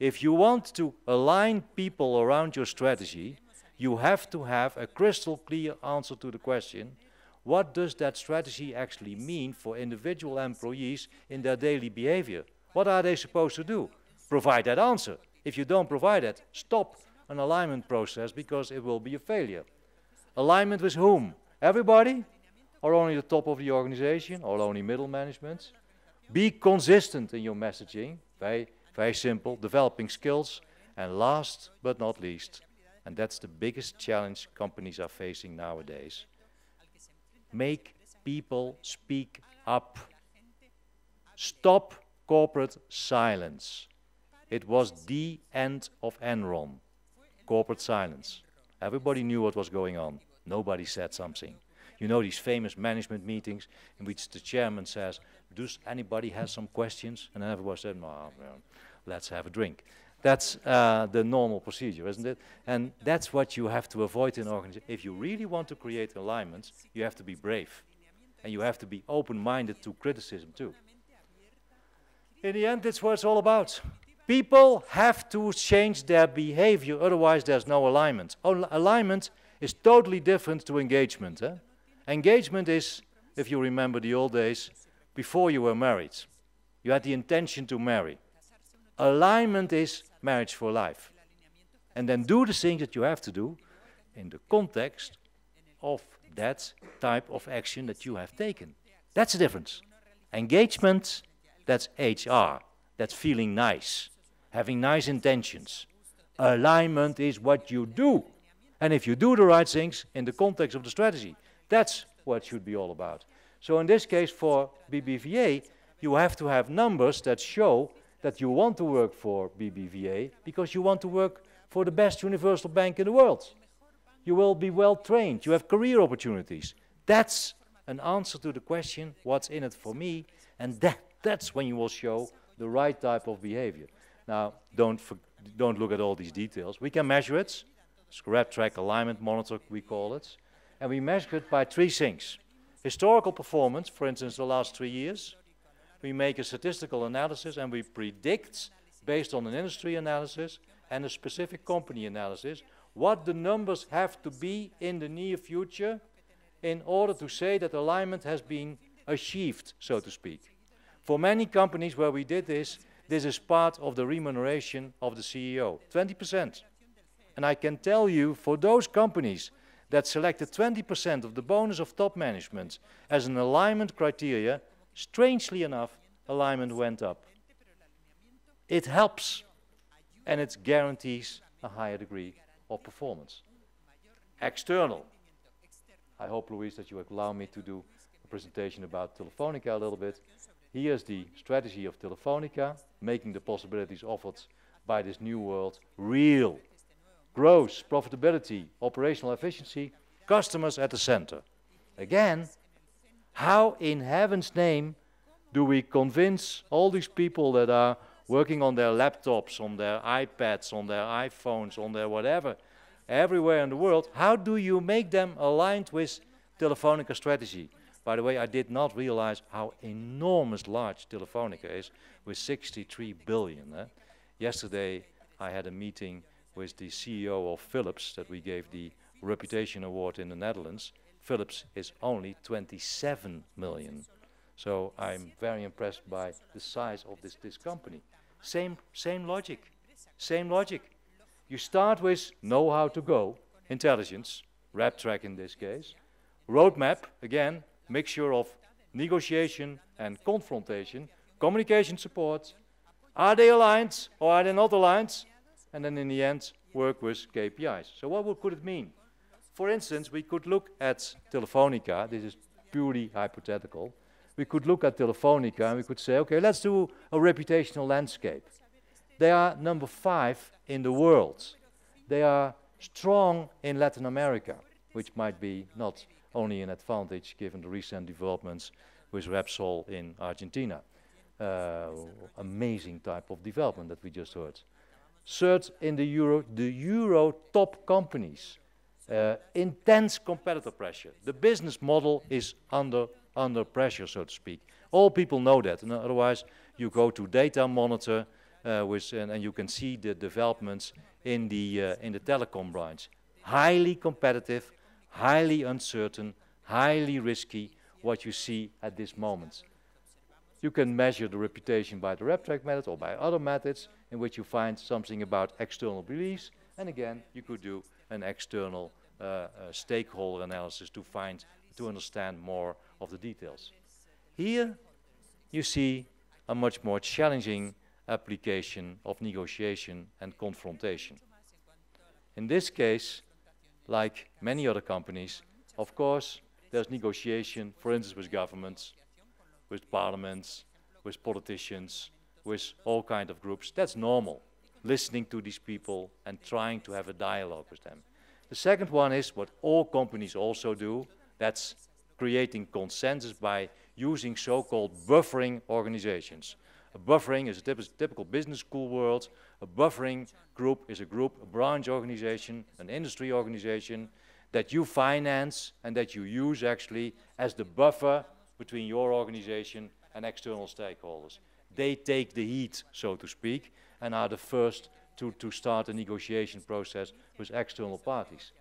If you want to align people around your strategy, you have to have a crystal clear answer to the question, what does that strategy actually mean for individual employees in their daily behavior? What are they supposed to do? Provide that answer. If you don't provide it, stop an alignment process because it will be a failure. Alignment with whom? Everybody? Or only the top of the organization, or only middle management? Be consistent in your messaging, very, very simple, developing skills, and last but not least, and that's the biggest challenge companies are facing nowadays, make people speak up. Stop corporate silence. It was the end of Enron, corporate silence. Everybody knew what was going on, nobody said something. You know these famous management meetings in which the chairman says, does anybody have some questions? And everyone said, well, let's have a drink. That's uh, the normal procedure, isn't it? And that's what you have to avoid in organizations. If you really want to create alignments, you have to be brave. And you have to be open-minded to criticism too. In the end, that's what it's all about. People have to change their behavior, otherwise there's no alignment. Al- alignment is totally different to engagement. Eh? Engagement is, if you remember the old days, before you were married. You had the intention to marry. Alignment is marriage for life. And then do the things that you have to do in the context of that type of action that you have taken. That's the difference. Engagement, that's H R. That's feeling nice, having nice intentions. Alignment is what you do. And if you do the right things in the context of the strategy, that's what it should be all about. So in this case for B B V A, you have to have numbers that show that you want to work for B B V A because you want to work for the best universal bank in the world. You will be well trained, you have career opportunities. That's an answer to the question, what's in it for me? And that, that's when you will show the right type of behavior. Now, don't, for, don't look at all these details. We can measure it. Scrap track alignment monitor, we call it. And we measure it by three things. Historical performance, for instance, the last three years. We make a statistical analysis and we predict, based on an industry analysis and a specific company analysis, what the numbers have to be in the near future in order to say that alignment has been achieved, so to speak. For many companies where we did this, this is part of the remuneration of the C E O, twenty percent. And I can tell you, for those companies that selected twenty percent of the bonus of top management as an alignment criteria, strangely enough, alignment went up. It helps, and it guarantees a higher degree of performance. External. I hope, Luis, that you allow me to do a presentation about Telefónica a little bit. Here's the strategy of Telefónica, making the possibilities offered by this new world real. Growth, profitability, operational efficiency, customers at the center. Again, how in heaven's name do we convince all these people that are working on their laptops, on their iPads, on their iPhones, on their whatever, everywhere in the world, how do you make them aligned with Telefónica strategy? By the way, I did not realize how enormous large Telefónica is with sixty-three billion. Eh? Yesterday I had a meeting with the C E O of Philips that we gave the Reputation Award in the Netherlands. Philips is only twenty-seven million. So I'm very impressed by the size of this, this company. Same, same logic, same logic. You start with know how to go, intelligence, rep track in this case, roadmap, again, mixture of negotiation and confrontation, communication support. Are they aligned or are they not aligned? And then in the end, work with K P Is. So what would, could it mean? For instance, we could look at Telefónica. This is purely hypothetical. We could look at Telefónica and we could say, okay, let's do a reputational landscape. They are number five in the world. They are strong in Latin America, which might be not only an advantage given the recent developments with Repsol in Argentina. Uh, amazing type of development that we just heard. Third in the Euro, the Euro top companies, uh, intense competitor pressure. The business model is under under pressure, so to speak. All people know that, and otherwise you go to data monitor uh, with, and, and you can see the developments in the, uh, in the telecom branch. Highly competitive, highly uncertain, highly risky what you see at this moment. You can measure the reputation by the RepTrak method or by other methods in which you find something about external beliefs, and again you could do an external uh, uh, stakeholder analysis to find, to understand more of the details. Here you see a much more challenging application of negotiation and confrontation. In this case, like many other companies, of course there's negotiation, for instance with governments, with parliaments, with politicians, with all kinds of groups. That's normal, listening to these people and trying to have a dialogue with them. The second one is what all companies also do, that's creating consensus by using so-called buffering organizations. A buffering is a typical business school world. A buffering group is a group, a branch organization, an industry organization that you finance and that you use actually as the buffer between your organization and external stakeholders. They take the heat, so to speak, and are the first to, to start a negotiation process with external parties.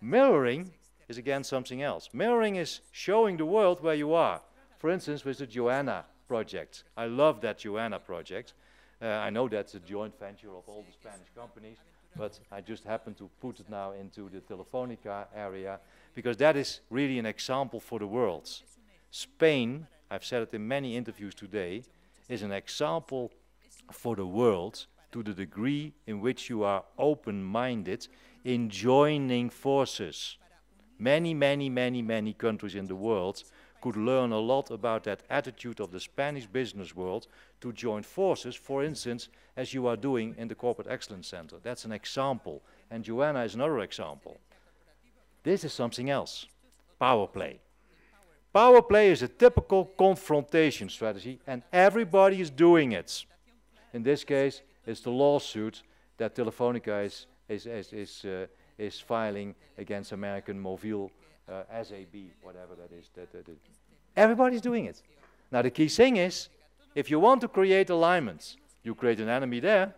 Mirroring is again something else. Mirroring is showing the world where you are. For instance, with the Joanna project. I love that Joanna project. Uh, I know that's a joint venture of all the Spanish companies, but I just happen to put it now into the Telefónica area, because that is really an example for the world. Spain, I've said it in many interviews today, is an example for the world to the degree in which you are open-minded in joining forces. Many, many, many, many countries in the world could learn a lot about that attitude of the Spanish business world to join forces, for instance, as you are doing in the Corporate Excellence Center. That's an example, and Joanna is another example. This is something else, power play. Power play is a typical confrontation strategy, and everybody is doing it. In this case, it's the lawsuit that Telefónica is, is, is, is uh, is filing against American Movil, uh, S A B, whatever that is. That, that, that. Everybody's doing it. Now the key thing is, if you want to create alignments, you create an enemy there,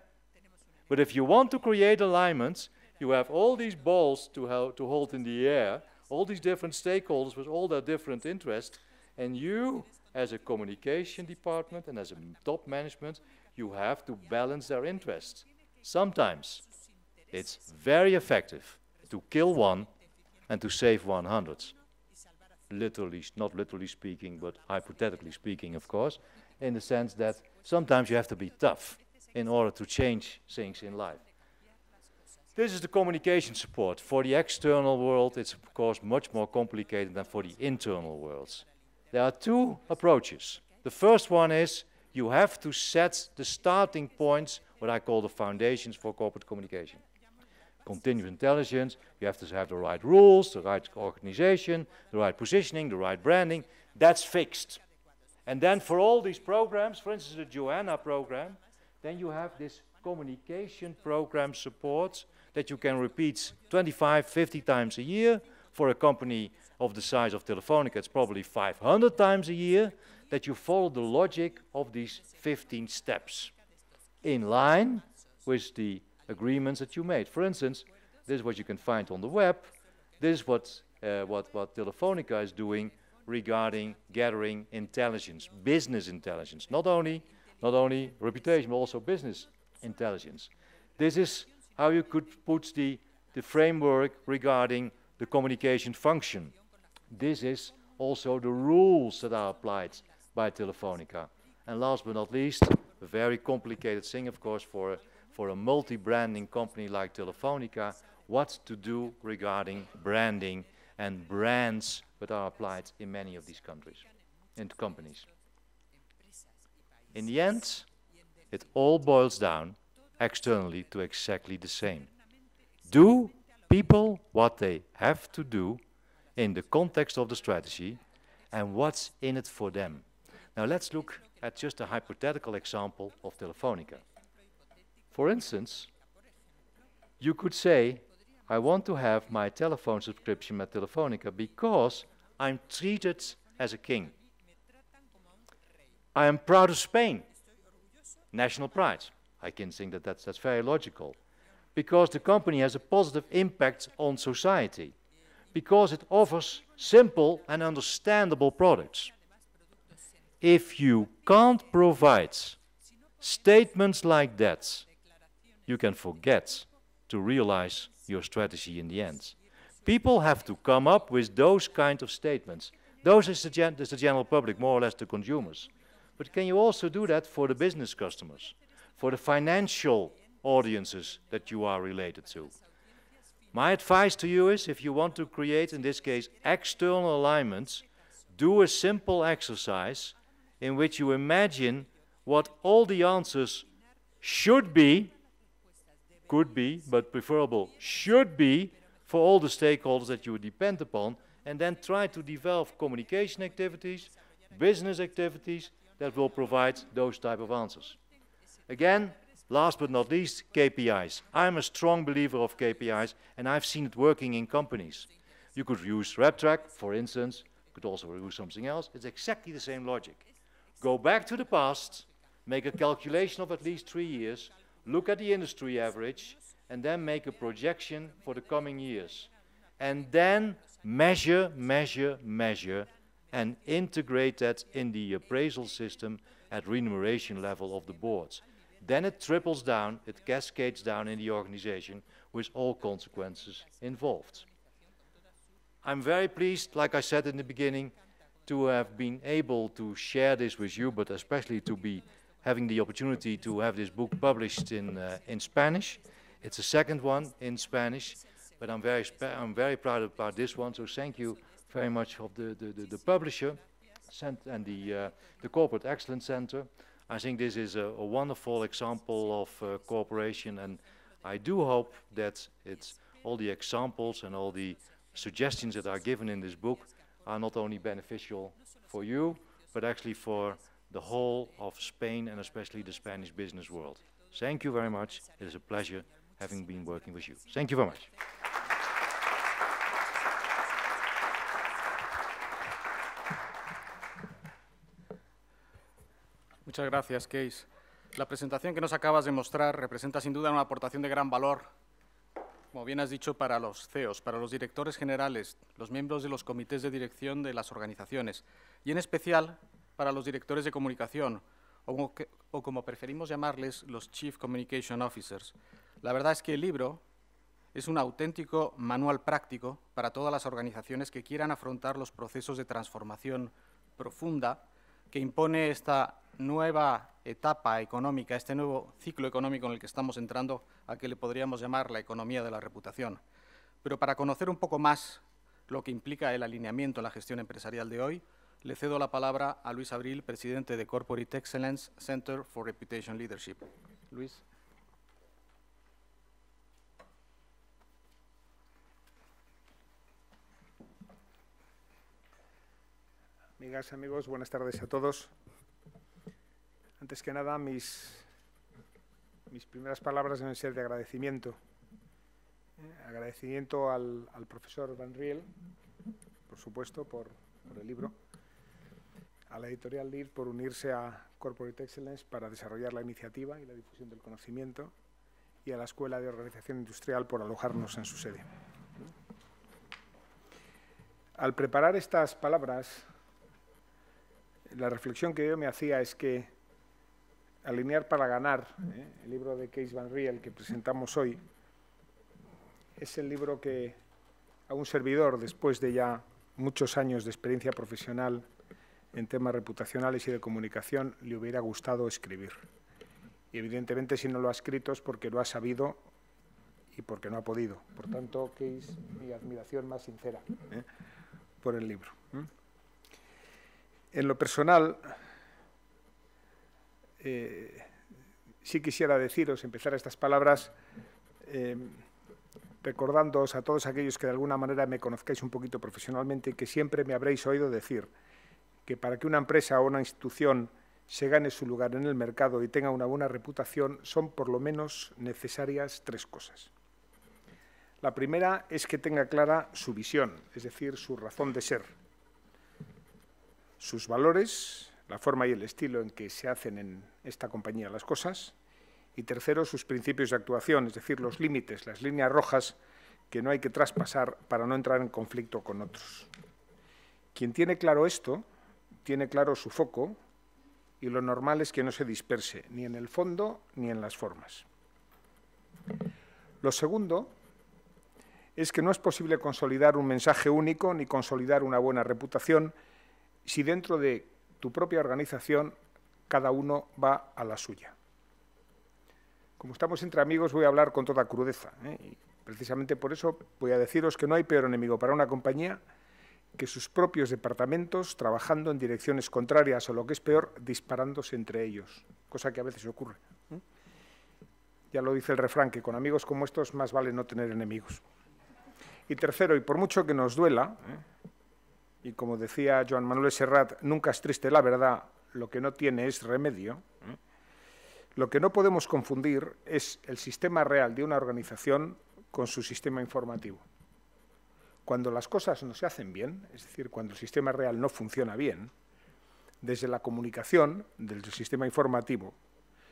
but if you want to create alignments, you have all these balls to, ho to hold in the air, all these different stakeholders with all their different interests, and you, as a communication department and as a top management, you have to balance their interests. Sometimes it's very effective to kill one and to save one hundred. Literally, not literally speaking, but hypothetically speaking, of course, in the sense that sometimes you have to be tough in order to change things in life. This is the communication support. For the external world, it's of course much more complicated than for the internal worlds. There are two approaches. The first one is you have to set the starting points, what I call the foundations for corporate communication. Continuous intelligence, you have to have the right rules, the right organization, the right positioning, the right branding. That's fixed. And then for all these programs, for instance the Joanna program, then you have this communication program support that you can repeat twenty-five, fifty times a year. For a company of the size of Telefónica, it's probably five hundred times a year, that you follow the logic of these fifteen steps, in line with the agreements that you made. For instance, this is what you can find on the web. This is what, uh, what, what Telefónica is doing regarding gathering intelligence, business intelligence, not only, not only reputation, but also business intelligence. This is how you could put the, the framework regarding the communication function. This is also the rules that are applied by Telefónica. And last but not least, a very complicated thing, of course, for a, for a multi-branding company like Telefónica, what to do regarding branding and brands that are applied in many of these countries and companies. In the end, it all boils down externally to exactly the same. Do people what they have to do in the context of the strategy and what's in it for them. Now let's look at just a hypothetical example of Telefónica. For instance, you could say, I want to have my telephone subscription at Telefónica because I'm treated as a king. I am proud of Spain. National pride. I can think that that's, that's very logical. Because the company has a positive impact on society. Because it offers simple and understandable products. If you can't provide statements like that, you can forget to realize your strategy in the end. People have to come up with those kind of statements. Those is the, gen is the general public, more or less the consumers. But can you also do that for the business customers, for the financial audiences that you are related to? My advice to you is, if you want to create, in this case, external alignments, do a simple exercise in which you imagine what all the answers should be, could be, but preferable, should be, for all the stakeholders that you depend upon, and then try to develop communication activities, business activities, that will provide those type of answers. Again, last but not least, K P Is. I'm a strong believer of K P Is, and I've seen it working in companies. You could use RepTrak, for instance. You could also use something else. It's exactly the same logic. Go back to the past, make a calculation of at least three years, look at the industry average, and then make a projection for the coming years. And then measure, measure, measure, and integrate that in the appraisal system at remuneration level of the boards. Then it triples down, it cascades down in the organization with all consequences involved. I'm very pleased, like I said in the beginning, to have been able to share this with you, but especially to be having the opportunity to have this book published in, uh, in Spanish. It's the second one in Spanish, but I'm very, sp I'm very proud about this one, so thank you very much of the, the, the, the publisher and the, uh, the Corporate Excellence Center. I think this is a, a wonderful example of uh, cooperation, and I do hope that it's all the examples and all the suggestions that are given in this book are not only beneficial for you, but actually for the whole of Spain and especially the Spanish business world. Thank you very much. It is a pleasure having been working with you. Thank you very much. Muchas gracias, Cees. La presentación que nos acabas de mostrar representa sin duda una aportación de gran valor, como bien has dicho, para los C E Os, para los directores generales, los miembros de los comités de dirección de las organizaciones y, en especial, para los directores de comunicación o, que, o como preferimos llamarles, los Chief Communication Officers. La verdad es que el libro es un auténtico manual práctico para todas las organizaciones que quieran afrontar los procesos de transformación profunda que impone esta nueva etapa económica, este nuevo ciclo económico en el que estamos entrando, a que le podríamos llamar la economía de la reputación. Pero para conocer un poco más lo que implica el alineamiento en la gestión empresarial de hoy, le cedo la palabra a Luis Abril, presidente de Corporate Excellence Center for Reputation Leadership. Luis. Amigas, amigos, buenas tardes a todos. Antes que nada, mis, mis primeras palabras deben ser de agradecimiento. Eh, agradecimiento al, al profesor Van Riel, por supuesto, por, por el libro, a la editorial L I D por unirse a Corporate Excellence para desarrollar la iniciativa y la difusión del conocimiento, y a la Escuela de Organización Industrial por alojarnos en su sede. Al preparar estas palabras, la reflexión que yo me hacía es que Alinear para ganar, ¿eh? el libro de Cees van Riel que presentamos hoy, es el libro que a un servidor, después de ya muchos años de experiencia profesional en temas reputacionales y de comunicación, le hubiera gustado escribir. Y evidentemente, si no lo ha escrito es porque lo ha sabido y porque no ha podido. Por tanto, Cees, mi admiración más sincera ¿eh? por el libro. ¿eh? En lo personal, Eh, sí quisiera deciros, empezar estas palabras eh, recordándoos a todos aquellos que de alguna manera me conozcáis un poquito profesionalmente y que siempre me habréis oído decir que para que una empresa o una institución se gane su lugar en el mercado y tenga una buena reputación son por lo menos necesarias tres cosas. La primera es que tenga clara su visión, es decir, su razón de ser. sus valores, la forma y el estilo en que se hacen en esta compañía las cosas. Y tercero, sus principios de actuación, es decir, los límites, las líneas rojas que no hay que traspasar para no entrar en conflicto con otros. Quien tiene claro esto, tiene claro su foco y lo normal es que no se disperse ni en el fondo ni en las formas. Lo segundo es que no es posible consolidar un mensaje único ni consolidar una buena reputación si dentro de tu propia organización cada uno va a la suya. Como estamos entre amigos, voy a hablar con toda crudeza, ¿eh? Y precisamente por eso voy a deciros que no hay peor enemigo para una compañía que sus propios departamentos trabajando en direcciones contrarias o, lo que es peor, disparándose entre ellos, cosa que a veces ocurre, ¿eh? Ya lo dice el refrán, que con amigos como estos más vale no tener enemigos. Y tercero, y por mucho que nos duela, ¿eh? Y como decía Joan Manuel Serrat, nunca es triste la verdad, lo que no tiene es remedio, ¿eh? Lo que no podemos confundir es el sistema real de una organización con su sistema informativo. Cuando las cosas no se hacen bien, es decir, cuando el sistema real no funciona bien, desde la comunicación del sistema informativo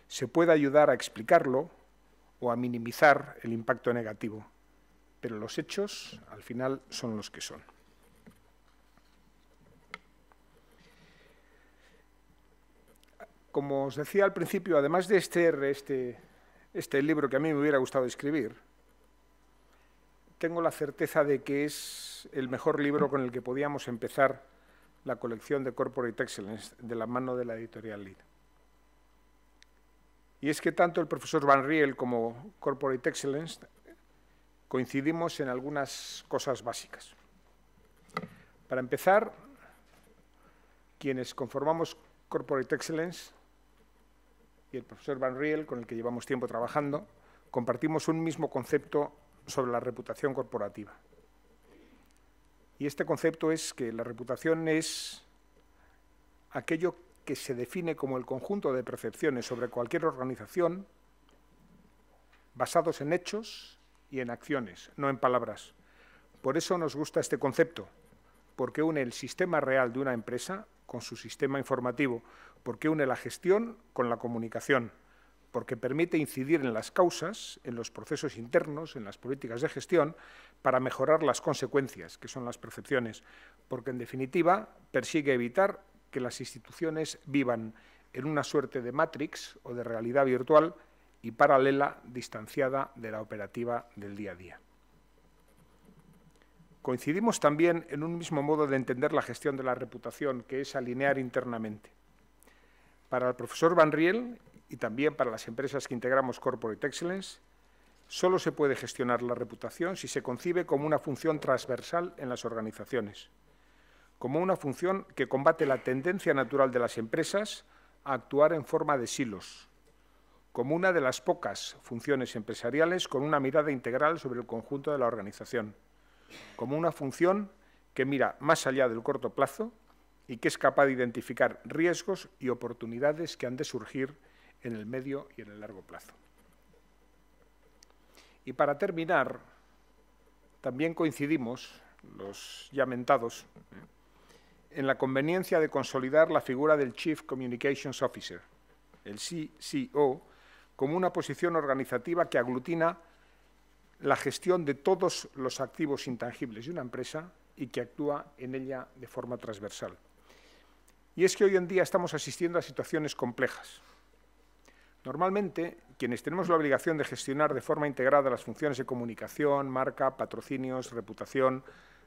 se puede ayudar a explicarlo o a minimizar el impacto negativo, pero los hechos al final son los que son. Como os decía al principio, además de este, este, este libro que a mí me hubiera gustado escribir, tengo la certeza de que es el mejor libro con el que podíamos empezar la colección de Corporate Excellence de la mano de la editorial L I D. Y es que tanto el profesor Van Riel como Corporate Excellence coincidimos en algunas cosas básicas. Para empezar, quienes conformamos Corporate Excellence y el profesor Van Riel, con el que llevamos tiempo trabajando, compartimos un mismo concepto sobre la reputación corporativa. Y este concepto es que la reputación es aquello que se define como el conjunto de percepciones sobre cualquier organización basados en hechos y en acciones, no en palabras. Por eso nos gusta este concepto, porque une el sistema real de una empresa con su sistema informativo, porque une la gestión con la comunicación, porque permite incidir en las causas, en los procesos internos, en las políticas de gestión, para mejorar las consecuencias, que son las percepciones, porque en definitiva persigue evitar que las instituciones vivan en una suerte de matrix o de realidad virtual y paralela, distanciada de la operativa del día a día. Coincidimos también en un mismo modo de entender la gestión de la reputación, que es alinear internamente. Para el profesor Van Riel y también para las empresas que integramos Corporate Excellence, solo se puede gestionar la reputación si se concibe como una función transversal en las organizaciones, como una función que combate la tendencia natural de las empresas a actuar en forma de silos, como una de las pocas funciones empresariales con una mirada integral sobre el conjunto de la organización, como una función que mira más allá del corto plazo y que es capaz de identificar riesgos y oportunidades que han de surgir en el medio y en el largo plazo. Y para terminar, también coincidimos, los ya mentados, en la conveniencia de consolidar la figura del Chief Communications Officer, el C C O, como una posición organizativa que aglutina la gestión de todos los activos intangibles de una empresa y que actúa en ella de forma transversal. Y es que hoy en día estamos asistiendo a situaciones complejas. Normalmente, quienes tenemos la obligación de gestionar de forma integrada las funciones de comunicación, marca, patrocinios, reputación,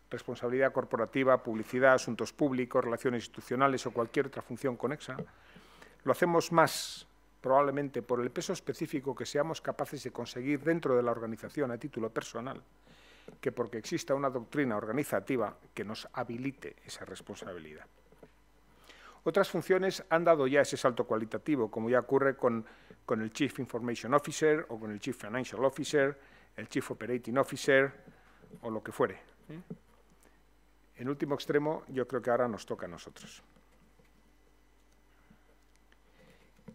responsabilidad corporativa, publicidad, asuntos públicos, relaciones institucionales o cualquier otra función conexa, lo hacemos más probablemente por el peso específico que seamos capaces de conseguir dentro de la organización a título personal, que porque exista una doctrina organizativa que nos habilite esa responsabilidad. Otras funciones han dado ya ese salto cualitativo, como ya ocurre con, con el Chief Information Officer o con el Chief Financial Officer, el Chief Operating Officer o lo que fuere. En último extremo, yo creo que ahora nos toca a nosotros.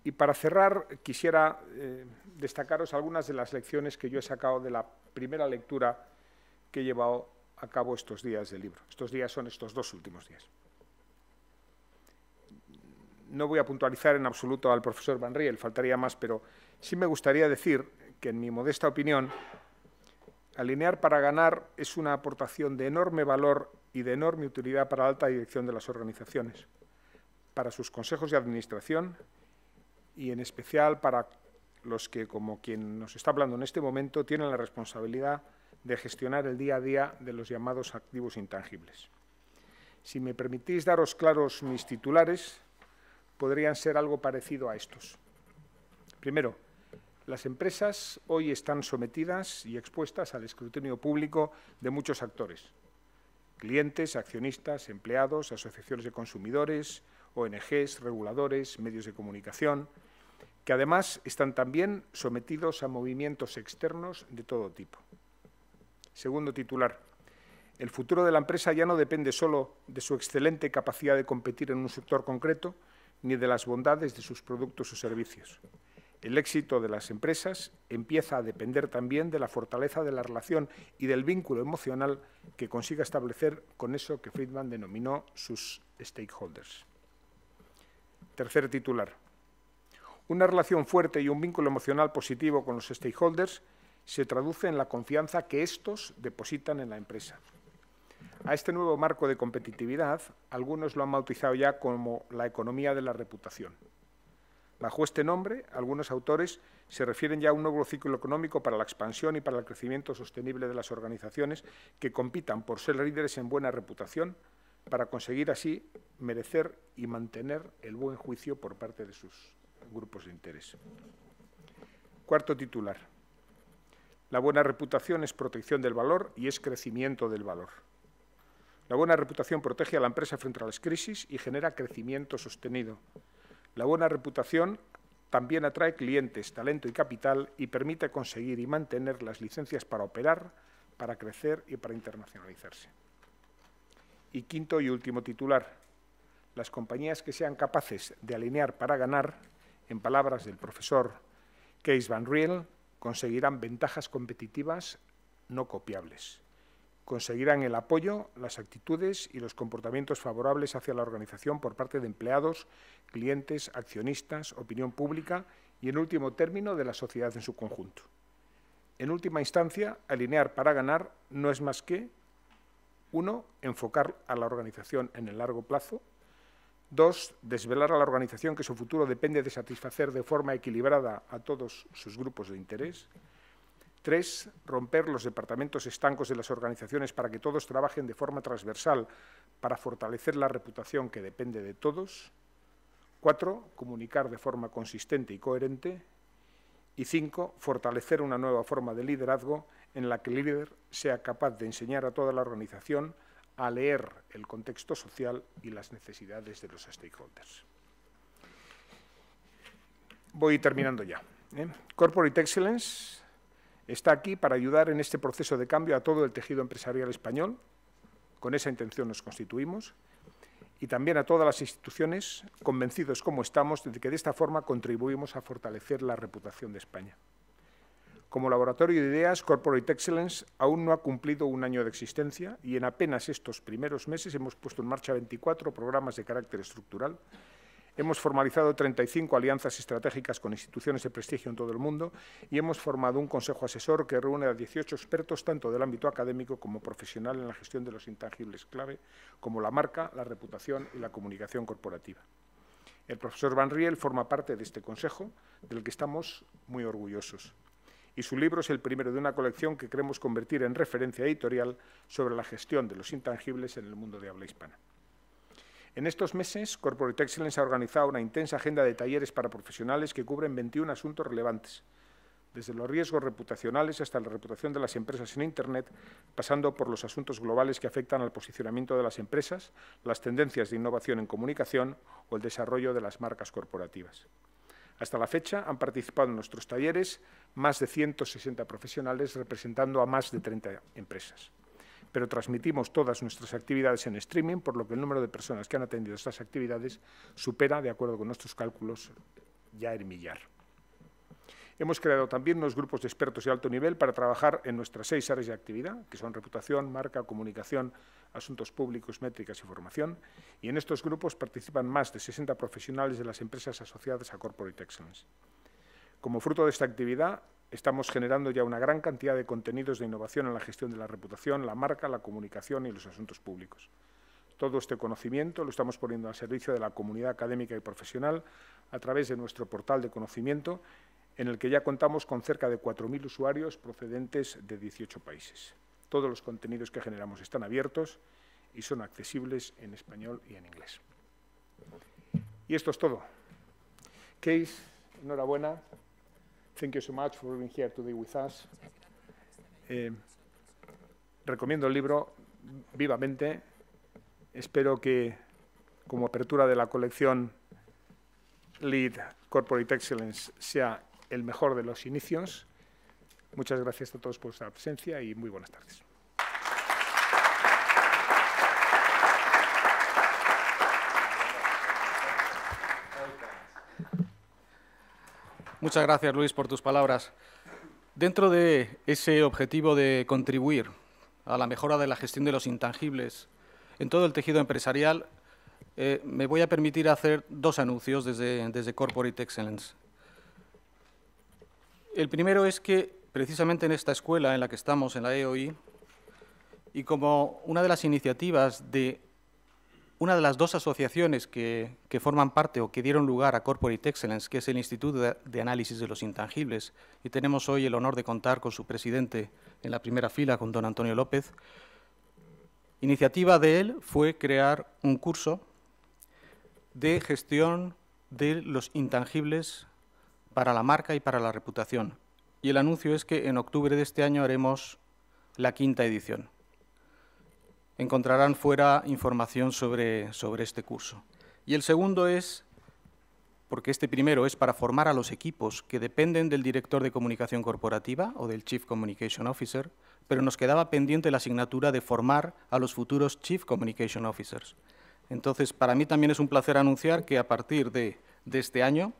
Y para cerrar, quisiera eh, destacaros algunas de las lecciones que yo he sacado de la primera lectura que he llevado a cabo estos días del libro. Estos días son estos dos últimos días. no voy a puntualizar en absoluto al profesor Van Riel, faltaría más, pero sí me gustaría decir que, en mi modesta opinión, Alinear para ganar es una aportación de enorme valor y de enorme utilidad para la alta dirección de las organizaciones, para sus consejos de administración y, en especial, para los que, como quien nos está hablando en este momento, tienen la responsabilidad de gestionar el día a día de los llamados activos intangibles. Si me permitís daros claros mis titulares, podrían ser algo parecido a estos. Primero, las empresas hoy están sometidas y expuestas al escrutinio público de muchos actores: clientes, accionistas, empleados, asociaciones de consumidores, O N Ges, reguladores, medios de comunicación, que además están también sometidos a movimientos externos de todo tipo. Segundo titular, el futuro de la empresa ya no depende solo de su excelente capacidad de competir en un sector concreto, ni de las bondades de sus productos o servicios. El éxito de las empresas empieza a depender también de la fortaleza de la relación y del vínculo emocional que consiga establecer con eso que Friedman denominó sus stakeholders. Tercer titular, una relación fuerte y un vínculo emocional positivo con los stakeholders se traduce en la confianza que estos depositan en la empresa. A este nuevo marco de competitividad, algunos lo han bautizado ya como la economía de la reputación. Bajo este nombre, algunos autores se refieren ya a un nuevo ciclo económico para la expansión y para el crecimiento sostenible de las organizaciones que compitan por ser líderes en buena reputación, para conseguir así merecer y mantener el buen juicio por parte de sus grupos de interés. Cuarto titular. La buena reputación es protección del valor y es crecimiento del valor. La buena reputación protege a la empresa frente a las crisis y genera crecimiento sostenido. La buena reputación también atrae clientes, talento y capital y permite conseguir y mantener las licencias para operar, para crecer y para internacionalizarse. Y quinto y último titular. Las compañías que sean capaces de alinear para ganar, en palabras del profesor Cees van Riel, conseguirán ventajas competitivas no copiables. Conseguirán el apoyo, las actitudes y los comportamientos favorables hacia la organización por parte de empleados, clientes, accionistas, opinión pública y, en último término, de la sociedad en su conjunto. En última instancia, alinear para ganar no es más que, uno, enfocar a la organización en el largo plazo; dos, desvelar a la organización que su futuro depende de satisfacer de forma equilibrada a todos sus grupos de interés. Tres, romper los departamentos estancos de las organizaciones para que todos trabajen de forma transversal para fortalecer la reputación que depende de todos. Cuatro, comunicar de forma consistente y coherente. Y cinco, fortalecer una nueva forma de liderazgo en la que el líder sea capaz de enseñar a toda la organización a leer el contexto social y las necesidades de los stakeholders. Voy terminando ya, ¿eh? Corporate Excellence está aquí para ayudar en este proceso de cambio a todo el tejido empresarial español, con esa intención nos constituimos, y también a todas las instituciones, convencidos como estamos de que de esta forma contribuimos a fortalecer la reputación de España. Como laboratorio de ideas, Corporate Excellence aún no ha cumplido un año de existencia y en apenas estos primeros meses hemos puesto en marcha veinticuatro programas de carácter estructural. Hemos formalizado treinta y cinco alianzas estratégicas con instituciones de prestigio en todo el mundo y hemos formado un consejo asesor que reúne a dieciocho expertos, tanto del ámbito académico como profesional, en la gestión de los intangibles clave, como la marca, la reputación y la comunicación corporativa. El profesor Van Riel forma parte de este consejo, del que estamos muy orgullosos. Y su libro es el primero de una colección que queremos convertir en referencia editorial sobre la gestión de los intangibles en el mundo de habla hispana. En estos meses, Corporate Excellence ha organizado una intensa agenda de talleres para profesionales que cubren veintiún asuntos relevantes, desde los riesgos reputacionales hasta la reputación de las empresas en Internet, pasando por los asuntos globales que afectan al posicionamiento de las empresas, las tendencias de innovación en comunicación o el desarrollo de las marcas corporativas. Hasta la fecha han participado en nuestros talleres más de ciento sesenta profesionales representando a más de treinta empresas. Pero transmitimos todas nuestras actividades en streaming, por lo que el número de personas que han atendido estas actividades supera, de acuerdo con nuestros cálculos, ya el millar. Hemos creado también unos grupos de expertos de alto nivel para trabajar en nuestras seis áreas de actividad, que son reputación, marca, comunicación, asuntos públicos, métricas y formación. Y en estos grupos participan más de sesenta profesionales de las empresas asociadas a Corporate Excellence. Como fruto de esta actividad, estamos generando ya una gran cantidad de contenidos de innovación en la gestión de la reputación, la marca, la comunicación y los asuntos públicos. Todo este conocimiento lo estamos poniendo al servicio de la comunidad académica y profesional a través de nuestro portal de conocimiento, en el que ya contamos con cerca de cuatro mil usuarios procedentes de dieciocho países. Todos los contenidos que generamos están abiertos y son accesibles en español y en inglés. Y esto es todo. Cees, enhorabuena. Thank you so much for being here today with us. Eh, recomiendo el libro vivamente. Espero que, como apertura de la colección L I D Corporate Excellence, sea el mejor de los inicios. Muchas gracias a todos por su presencia y muy buenas tardes. Muchas gracias, Luis, por tus palabras. Dentro de ese objetivo de contribuir a la mejora de la gestión de los intangibles en todo el tejido empresarial, eh, me voy a permitir hacer dos anuncios desde, desde Corporate Excellence. El primero es que, precisamente en esta escuela en la que estamos, en la E O I, y como una de las iniciativas de una de las dos asociaciones que, que forman parte o que dieron lugar a Corporate Excellence, que es el Instituto de Análisis de los Intangibles, y tenemos hoy el honor de contar con su presidente en la primera fila, con don Antonio López. Iniciativa de él fue crear un curso de gestión de los intangibles para la marca y para la reputación. Y el anuncio es que en octubre de este año haremos la quinta edición. Encontrarán fuera información sobre, sobre este curso. Y el segundo es, porque este primero es para formar a los equipos que dependen del director de comunicación corporativa o del Chief Communication Officer, pero nos quedaba pendiente la asignatura de formar a los futuros Chief Communication Officers. Entonces, para mí también es un placer anunciar que a partir de, de este año,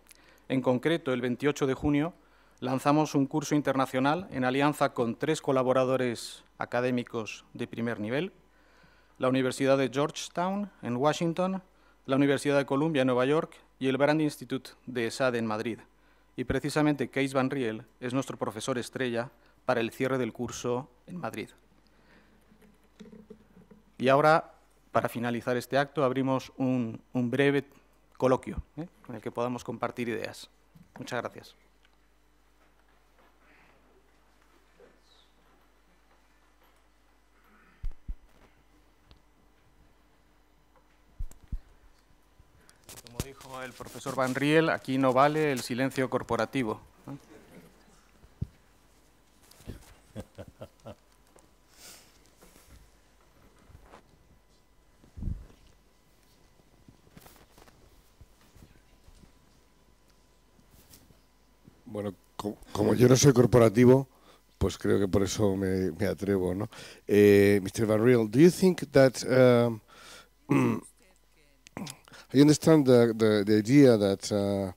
en concreto el veintiocho de junio, lanzamos un curso internacional en alianza con tres colaboradores académicos de primer nivel, la Universidad de Georgetown, en Washington, la Universidad de Columbia, en Nueva York, y el Brand Institute de ESADE, en Madrid. Y precisamente Cees van Riel es nuestro profesor estrella para el cierre del curso en Madrid. Y ahora, para finalizar este acto, abrimos un, un breve coloquio, ¿eh? en el que podamos compartir ideas. Muchas gracias. El profesor Van Riel, aquí no vale el silencio corporativo. Bueno, como yo no soy corporativo, pues creo que por eso me, me atrevo, ¿no? Eh, mister Van Riel, do you think that um, I understand the, the, the idea that uh,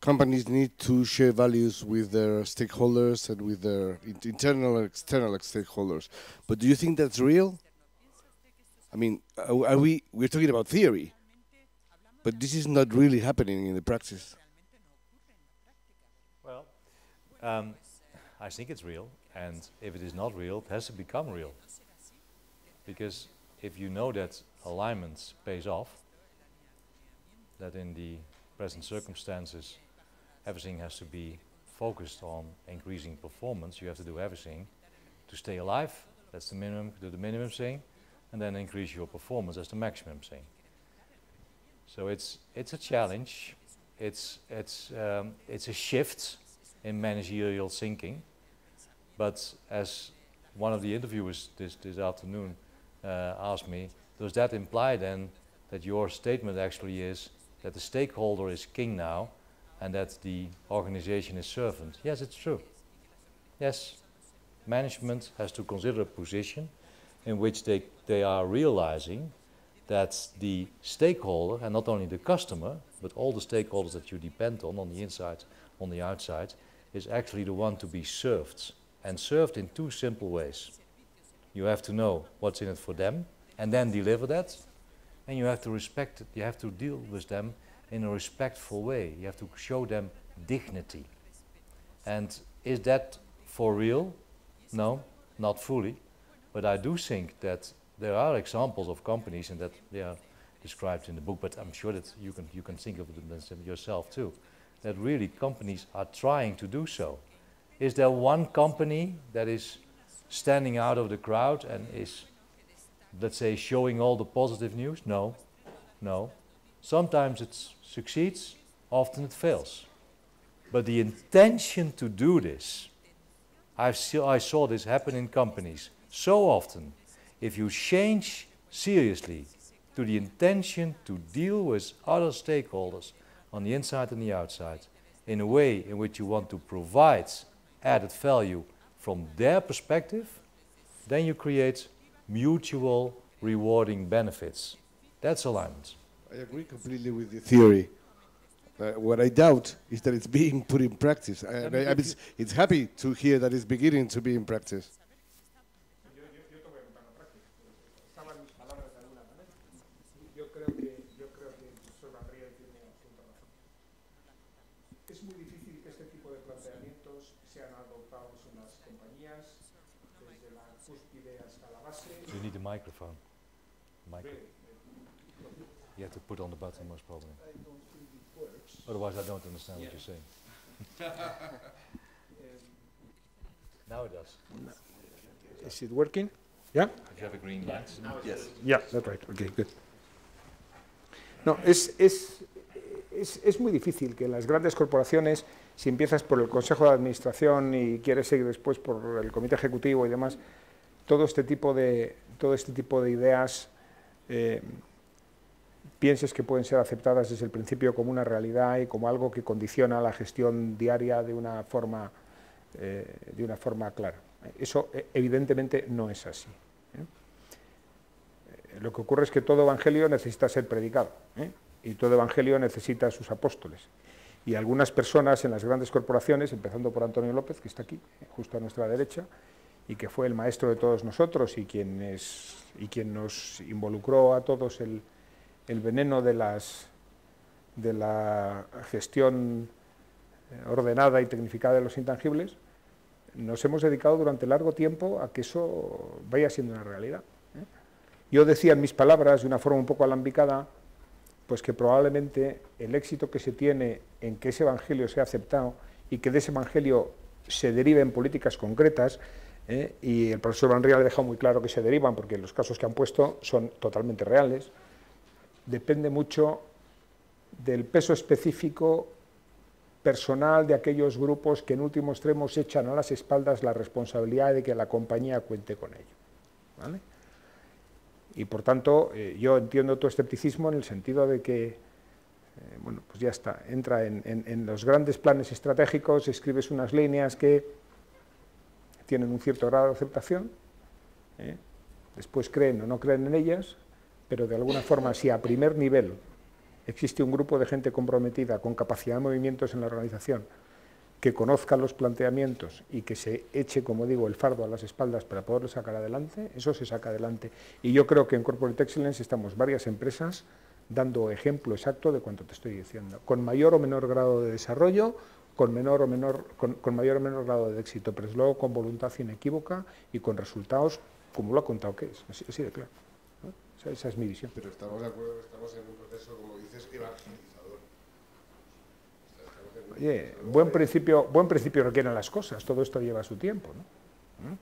companies need to share values with their stakeholders and with their internal and external stakeholders. But do you think that's real? I mean, are, are we, we're talking about theory, but this is not really happening in the practice. Well, um, I think it's real, and if it is not real, it has to become real. Because if you know that alignment pays off, that in the present circumstances everything has to be focused on increasing performance, you have to do everything to stay alive, that's the minimum, do the minimum thing, and then increase your performance, that's the maximum thing. So it's, it's a challenge, it's, it's, um, it's a shift in managerial thinking, but as one of the interviewers this, this afternoon uh, asked me, does that imply then that your statement actually is that the stakeholder is king now and that the organization is servant? Yes, it's true. Yes, management has to consider a position in which they, they are realizing that the stakeholder, and not only the customer, but all the stakeholders that you depend on, on the inside, on the outside, is actually the one to be served, and served in two simple ways. You have to know what's in it for them, and then deliver that, and you have to respect it. You have to deal with them in a respectful way. You have to show them dignity. And is that for real? No, not fully. But I do think that there are examples of companies, and that they are described in the book, but I'm sure that you can, you can think of them yourself too, that really companies are trying to do so. Is there one company that is standing out of the crowd and is, let's say, showing all the positive news? No, no. Sometimes it succeeds, often it fails. But the intention to do this, I've see, I saw this happen in companies so often. If you change seriously to the intention to deal with other stakeholders on the inside and the outside in a way in which you want to provide added value from their perspective, then you create mutual rewarding benefits. That's alignment. I agree completely with the theory. Uh, what I doubt is that it's being put in practice. I, I, I, it's, it's happy to hear that it's beginning to be in practice. You need a microphone. Micro you have to put on the button, most probably. I don't think it works. Otherwise, I don't understand yeah. what you're saying. Now it does. No. Is it working? Yeah? If you have a green light. Yes. Yeah, that's right. Okay, good. No, es, es, es, es muy difícil que las grandes corporaciones, si empiezas por el Consejo de Administración y quieres seguir después por el Comité Ejecutivo y demás, todo este tipo de, todo este tipo de ideas eh, pienses que pueden ser aceptadas desde el principio como una realidad y como algo que condiciona la gestión diaria de una forma, eh, de una forma clara. Eso eh, evidentemente no es así, ¿eh? Lo que ocurre es que todo evangelio necesita ser predicado, ¿eh? Y todo evangelio necesita a sus apóstoles. Y algunas personas en las grandes corporaciones, empezando por Antonio López, que está aquí, justo a nuestra derecha, y que fue el maestro de todos nosotros y quien, es, y quien nos involucró a todos el, el veneno de, las, de la gestión ordenada y tecnificada de los intangibles, nos hemos dedicado durante largo tiempo a que eso vaya siendo una realidad, ¿eh? Yo decía en mis palabras, de una forma un poco alambicada, pues que probablemente el éxito que se tiene en que ese evangelio sea aceptado y que de ese evangelio se deriven políticas concretas, ¿eh? Y el profesor Van Riel ha dejado muy claro que se derivan, porque los casos que han puesto son totalmente reales, depende mucho del peso específico personal de aquellos grupos que en último extremo se echan a las espaldas la responsabilidad de que la compañía cuente con ello, ¿vale? Y por tanto, eh, yo entiendo tu escepticismo en el sentido de que, eh, bueno, pues ya está, entra en, en, en los grandes planes estratégicos, escribes unas líneas que tienen un cierto grado de aceptación, ¿eh? Después creen o no creen en ellas, pero de alguna forma, si a primer nivel existe un grupo de gente comprometida con capacidad de movimientos en la organización, que conozca los planteamientos y que se eche, como digo, el fardo a las espaldas para poderlo sacar adelante, eso se saca adelante. Y yo creo que en Corporate Excellence estamos varias empresas dando ejemplo exacto de cuanto te estoy diciendo, con mayor o menor grado de desarrollo, Con, menor o menor, con, con mayor o menor grado de éxito, pero es luego con voluntad inequívoca y con resultados, como lo ha contado que es, así, así de claro, ¿no? O sea, esa es mi visión. Pero estamos de acuerdo que estamos en un proceso, como dices, evangelizador. O sea, Oye, buen, de... principio, buen principio requieren las cosas, todo esto lleva su tiempo, ¿no? ¿Mm?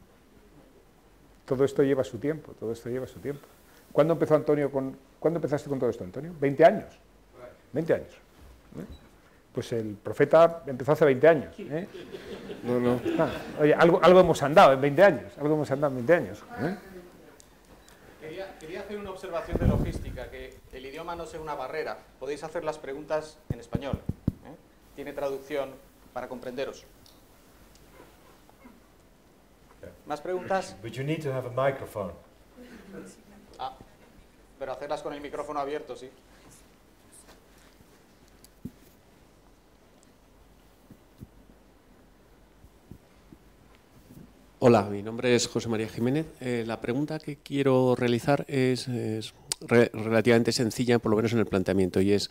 Todo esto lleva su tiempo, todo esto lleva su tiempo. ¿Cuándo empezó Antonio con, ¿cuándo empezaste con todo esto, Antonio? veinte años. veinte años. ¿Eh? Pues el profeta empezó hace veinte años. ¿Eh? No, no. Ah, oye, algo, algo hemos andado en veinte años. Algo hemos andado en veinte años. ¿Eh? Quería, quería hacer una observación de logística, que el idioma no sea una barrera. Podéis hacer las preguntas en español, ¿eh? Tiene traducción para comprenderos. ¿Más preguntas? But you need to have a microphone. Ah, pero hacerlas con el micrófono abierto, sí. Hola, mi nombre es José María Jiménez. Eh, la pregunta que quiero realizar es, es re, relativamente sencilla, por lo menos en el planteamiento, y es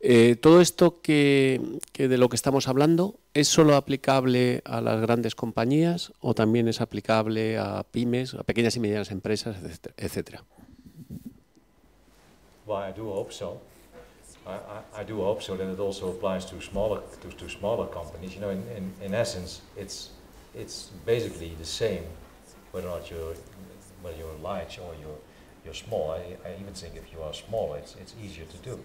eh, ¿todo esto que, que de lo que estamos hablando es solo aplicable a las grandes compañías o también es aplicable a pymes, a pequeñas y medianas empresas, etcétera? Well, I do hope so. I, I do hope so that it also applies to smaller to, to smaller companies. You know, in, in, in essence, it's it's basically the same whether or not you're, whether you're large or you're, you're small. I, I even think if you are small, it's, it's easier to do.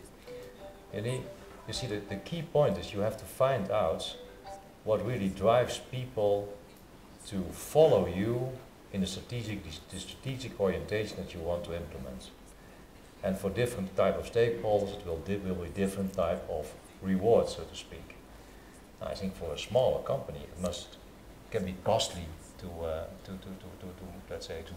And you, you see, the, the key point is you have to find out what really drives people to follow you in the strategic, the strategic orientation that you want to implement. And for different type of stakeholders, it will, di will be different type of rewards, so to speak. I think for a smaller company, it must can be costly to, uh, to, to, to, to, to let's say, to,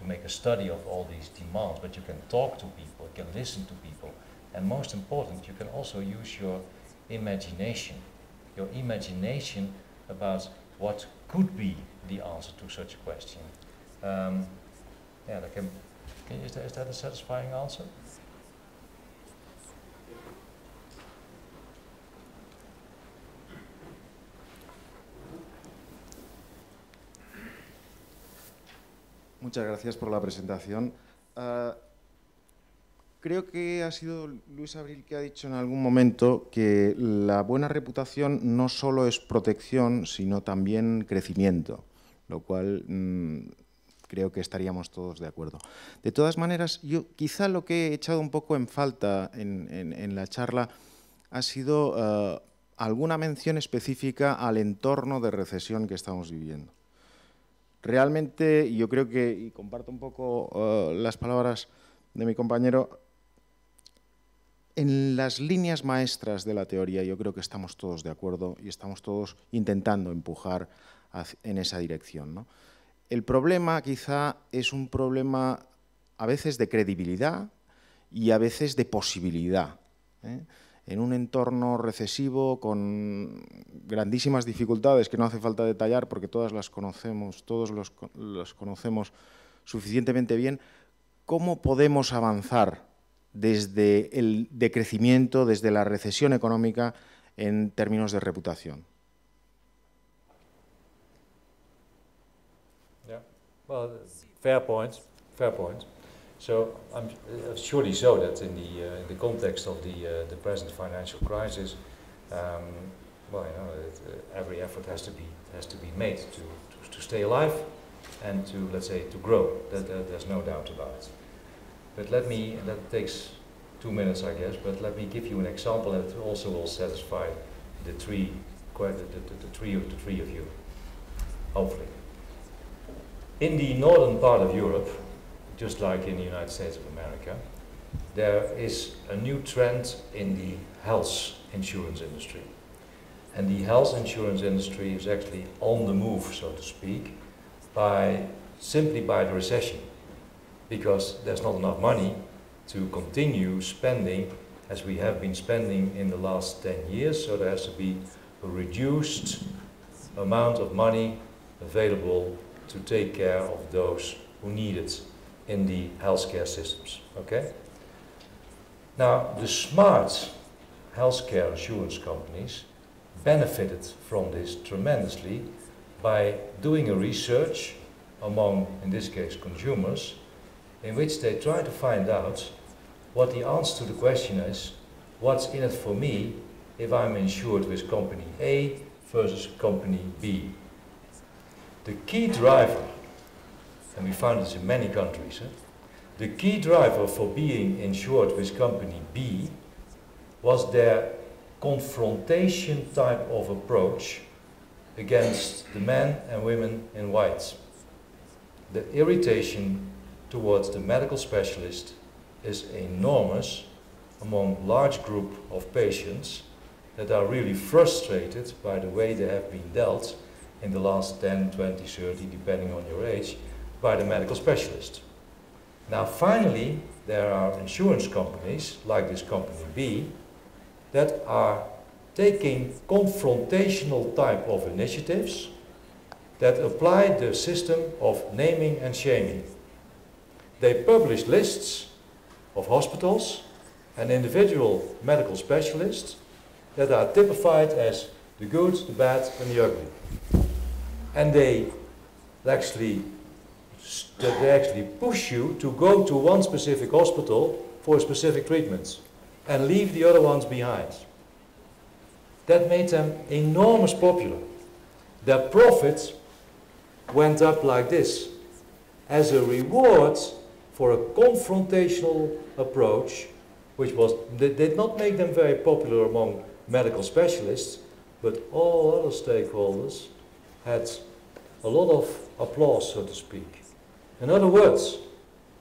to make a study of all these demands, but you can talk to people, you can listen to people, and most important, you can also use your imagination, your imagination about what could be the answer to such a question. Um, yeah, that can, can, is, that, is that a satisfying answer? Muchas gracias por la presentación. Uh, creo que ha sido Luis Abril que ha dicho en algún momento que la buena reputación no solo es protección, sino también crecimiento, lo cual mm, creo que estaríamos todos de acuerdo. De todas maneras, yo quizá lo que he echado un poco en falta en, en, en la charla ha sido uh, alguna mención específica al entorno de recesión que estamos viviendo. Realmente, yo creo que, y comparto un poco uh, las palabras de mi compañero, en las líneas maestras de la teoría yo creo que estamos todos de acuerdo y estamos todos intentando empujar hacia, en esa dirección, ¿no? El problema quizá es un problema a veces de credibilidad y a veces de posibilidad, ¿eh? En un entorno recesivo con grandísimas dificultades que no hace falta detallar porque todas las conocemos, todos los, los conocemos suficientemente bien, ¿cómo podemos avanzar desde el decrecimiento, desde la recesión económica en términos de reputación? Yeah. Well, fair point. Fair point. So I'm uh, surely so that in the uh, in the context of the uh, the present financial crisis, um, well, you know, it, uh, every effort has to be has to be made to, to to stay alive and to, let's say, to grow. That, that there's no doubt about it. But let me that takes two minutes, I guess. But let me give you an example that also will satisfy the three quite the, the, the three of the three of you, hopefully. In the northern part of Europe, just like in the United States of America, there is a new trend in the health insurance industry. And the health insurance industry is actually on the move, so to speak, by simply by the recession, because there's not enough money to continue spending as we have been spending in the last ten years, so there has to be a reduced amount of money available to take care of those who need it in the healthcare systems, okay? Now, the smart healthcare insurance companies benefited from this tremendously by doing a research among, in this case, consumers, in which they try to find out what the answer to the question is, what's in it for me if I'm insured with company A versus company B? The key driver, and we found this in many countries, eh? The key driver for being insured with company B was their confrontation type of approach against the men and women in white. The irritation towards the medical specialist is enormous among large group of patients that are really frustrated by the way they have been dealt in the last ten, twenty, thirty, depending on your age, by the medical specialist. Now finally, there are insurance companies, like this company B, that are taking confrontational type of initiatives that applied the system of naming and shaming. They published lists of hospitals and individual medical specialists that are typified as the good, the bad, and the ugly. And they actually, they actually push you to go to one specific hospital for specific treatments and leave the other ones behind. That made them enormously popular. Their profits went up like this, as a reward for a confrontational approach, which was, did not make them very popular among medical specialists, but all other stakeholders had a lot of applause, so to speak. In other words,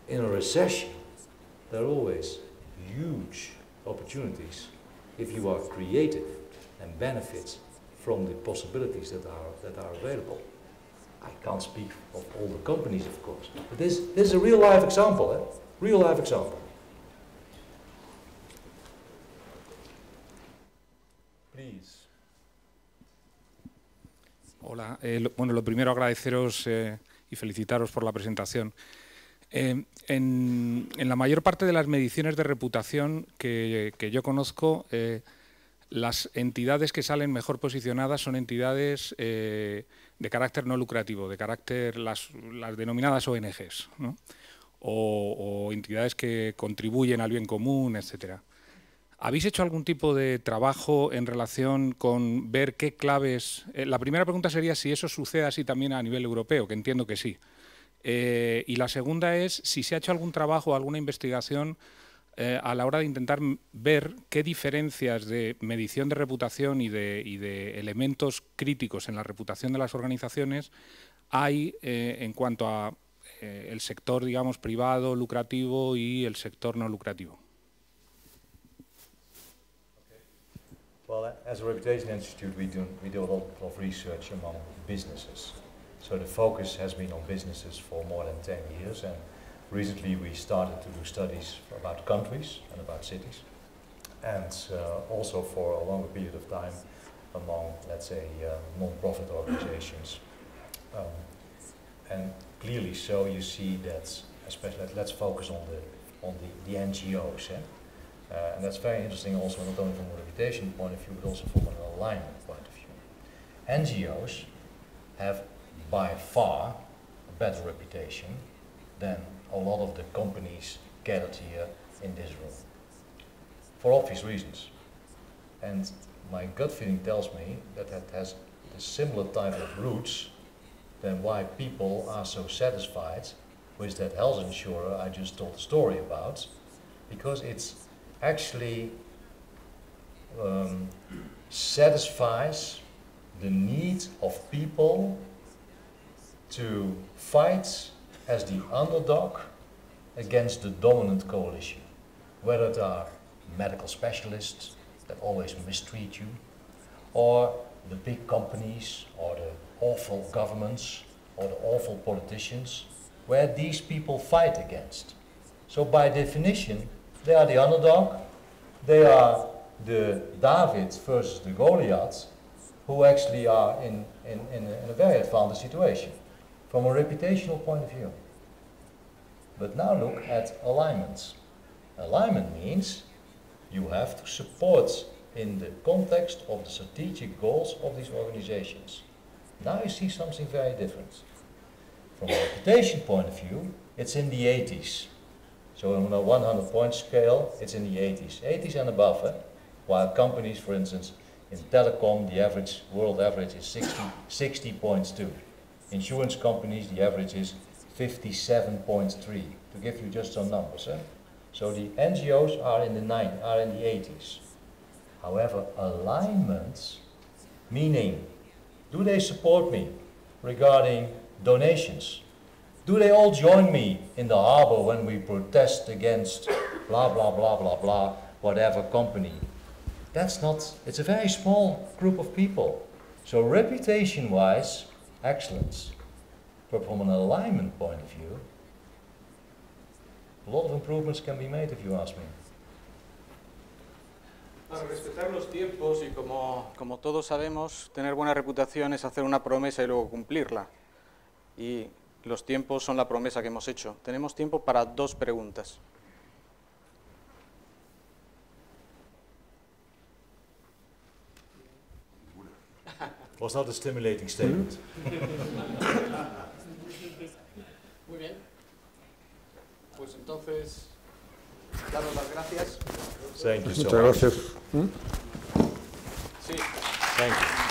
in a recession, there are always huge opportunities if you are creative and benefit from the possibilities that are, that are available. I can't speak of all the companies, of course, but this, this is a real-life example, eh? Real-life example. Please. Hola. Eh, lo, bueno, lo primero agradeceros eh, y felicitaros por la presentación. Eh, en, en la mayor parte de las mediciones de reputación que, que yo conozco, eh, las entidades que salen mejor posicionadas son entidades eh, de carácter no lucrativo, de carácter las, las denominadas O N Ges, ¿no? o, o entidades que contribuyen al bien común, etcétera. ¿Habéis hecho algún tipo de trabajo en relación con ver qué claves? Eh, la primera pregunta sería si eso sucede así también a nivel europeo, que entiendo que sí. Eh, y la segunda es si se ha hecho algún trabajo, alguna investigación eh, a la hora de intentar ver qué diferencias de medición de reputación y de, y de elementos críticos en la reputación de las organizaciones hay eh, en cuanto a eh, el sector, digamos, privado, lucrativo y el sector no lucrativo. Well, as a Reputation Institute, we do, we do a lot of research among businesses. So the focus has been on businesses for more than ten years, and recently we started to do studies about countries and about cities, and uh, also for a longer period of time among, let's say, uh, non-profit organizations. Um, and clearly so you see that, especially, let's focus on the, on the, the N G Os. Eh? Uh, and that's very interesting also, not only from a reputation point of view, but also from an alignment point of view. N G Os have by far a better reputation than a lot of the companies gathered here in this room, for obvious reasons. And my gut feeling tells me that that has a similar type of roots than why people are so satisfied with that health insurer I just told the story about, because it's actually um, satisfies the need of people to fight as the underdog against the dominant coalition, whether it are medical specialists that always mistreat you, or the big companies, or the awful governments, or the awful politicians, where these people fight against. So by definition, they are the underdog, they are the David versus the Goliath, who actually are in, in, in, a, in a very advantaged situation, from a reputational point of view. But now look at alignments. Alignment means you have to support in the context of the strategic goals of these organizations. Now you see something very different. From a reputation point of view, it's in the eighties. So on a one hundred point scale, it's in the eighties. eighties and above, eh? While companies, for instance, in telecom, the average, world average is sixty point two. Insurance companies, the average is fifty-seven point three, to give you just some numbers. Eh? So the N G Os are in the, nine, are in the eighties. However, alignments, meaning, do they support me regarding donations? Do they all join me in the harbor when we protest against blah, blah, blah, blah, blah, whatever company? That's not, it's a very small group of people. So reputation-wise, excellence. But from an alignment point of view, a lot of improvements can be made if you ask me. Para respetar los tiempos y como, como todos sabemos, tener buena reputación es hacer una promesa y luego cumplirla. Y los tiempos son la promesa que hemos hecho. Tenemos tiempo para dos preguntas. Was that a stimulating statement? Muy bien. Pues entonces, daros las gracias. Thank you so much. Muchas gracias. Sí. Thank you.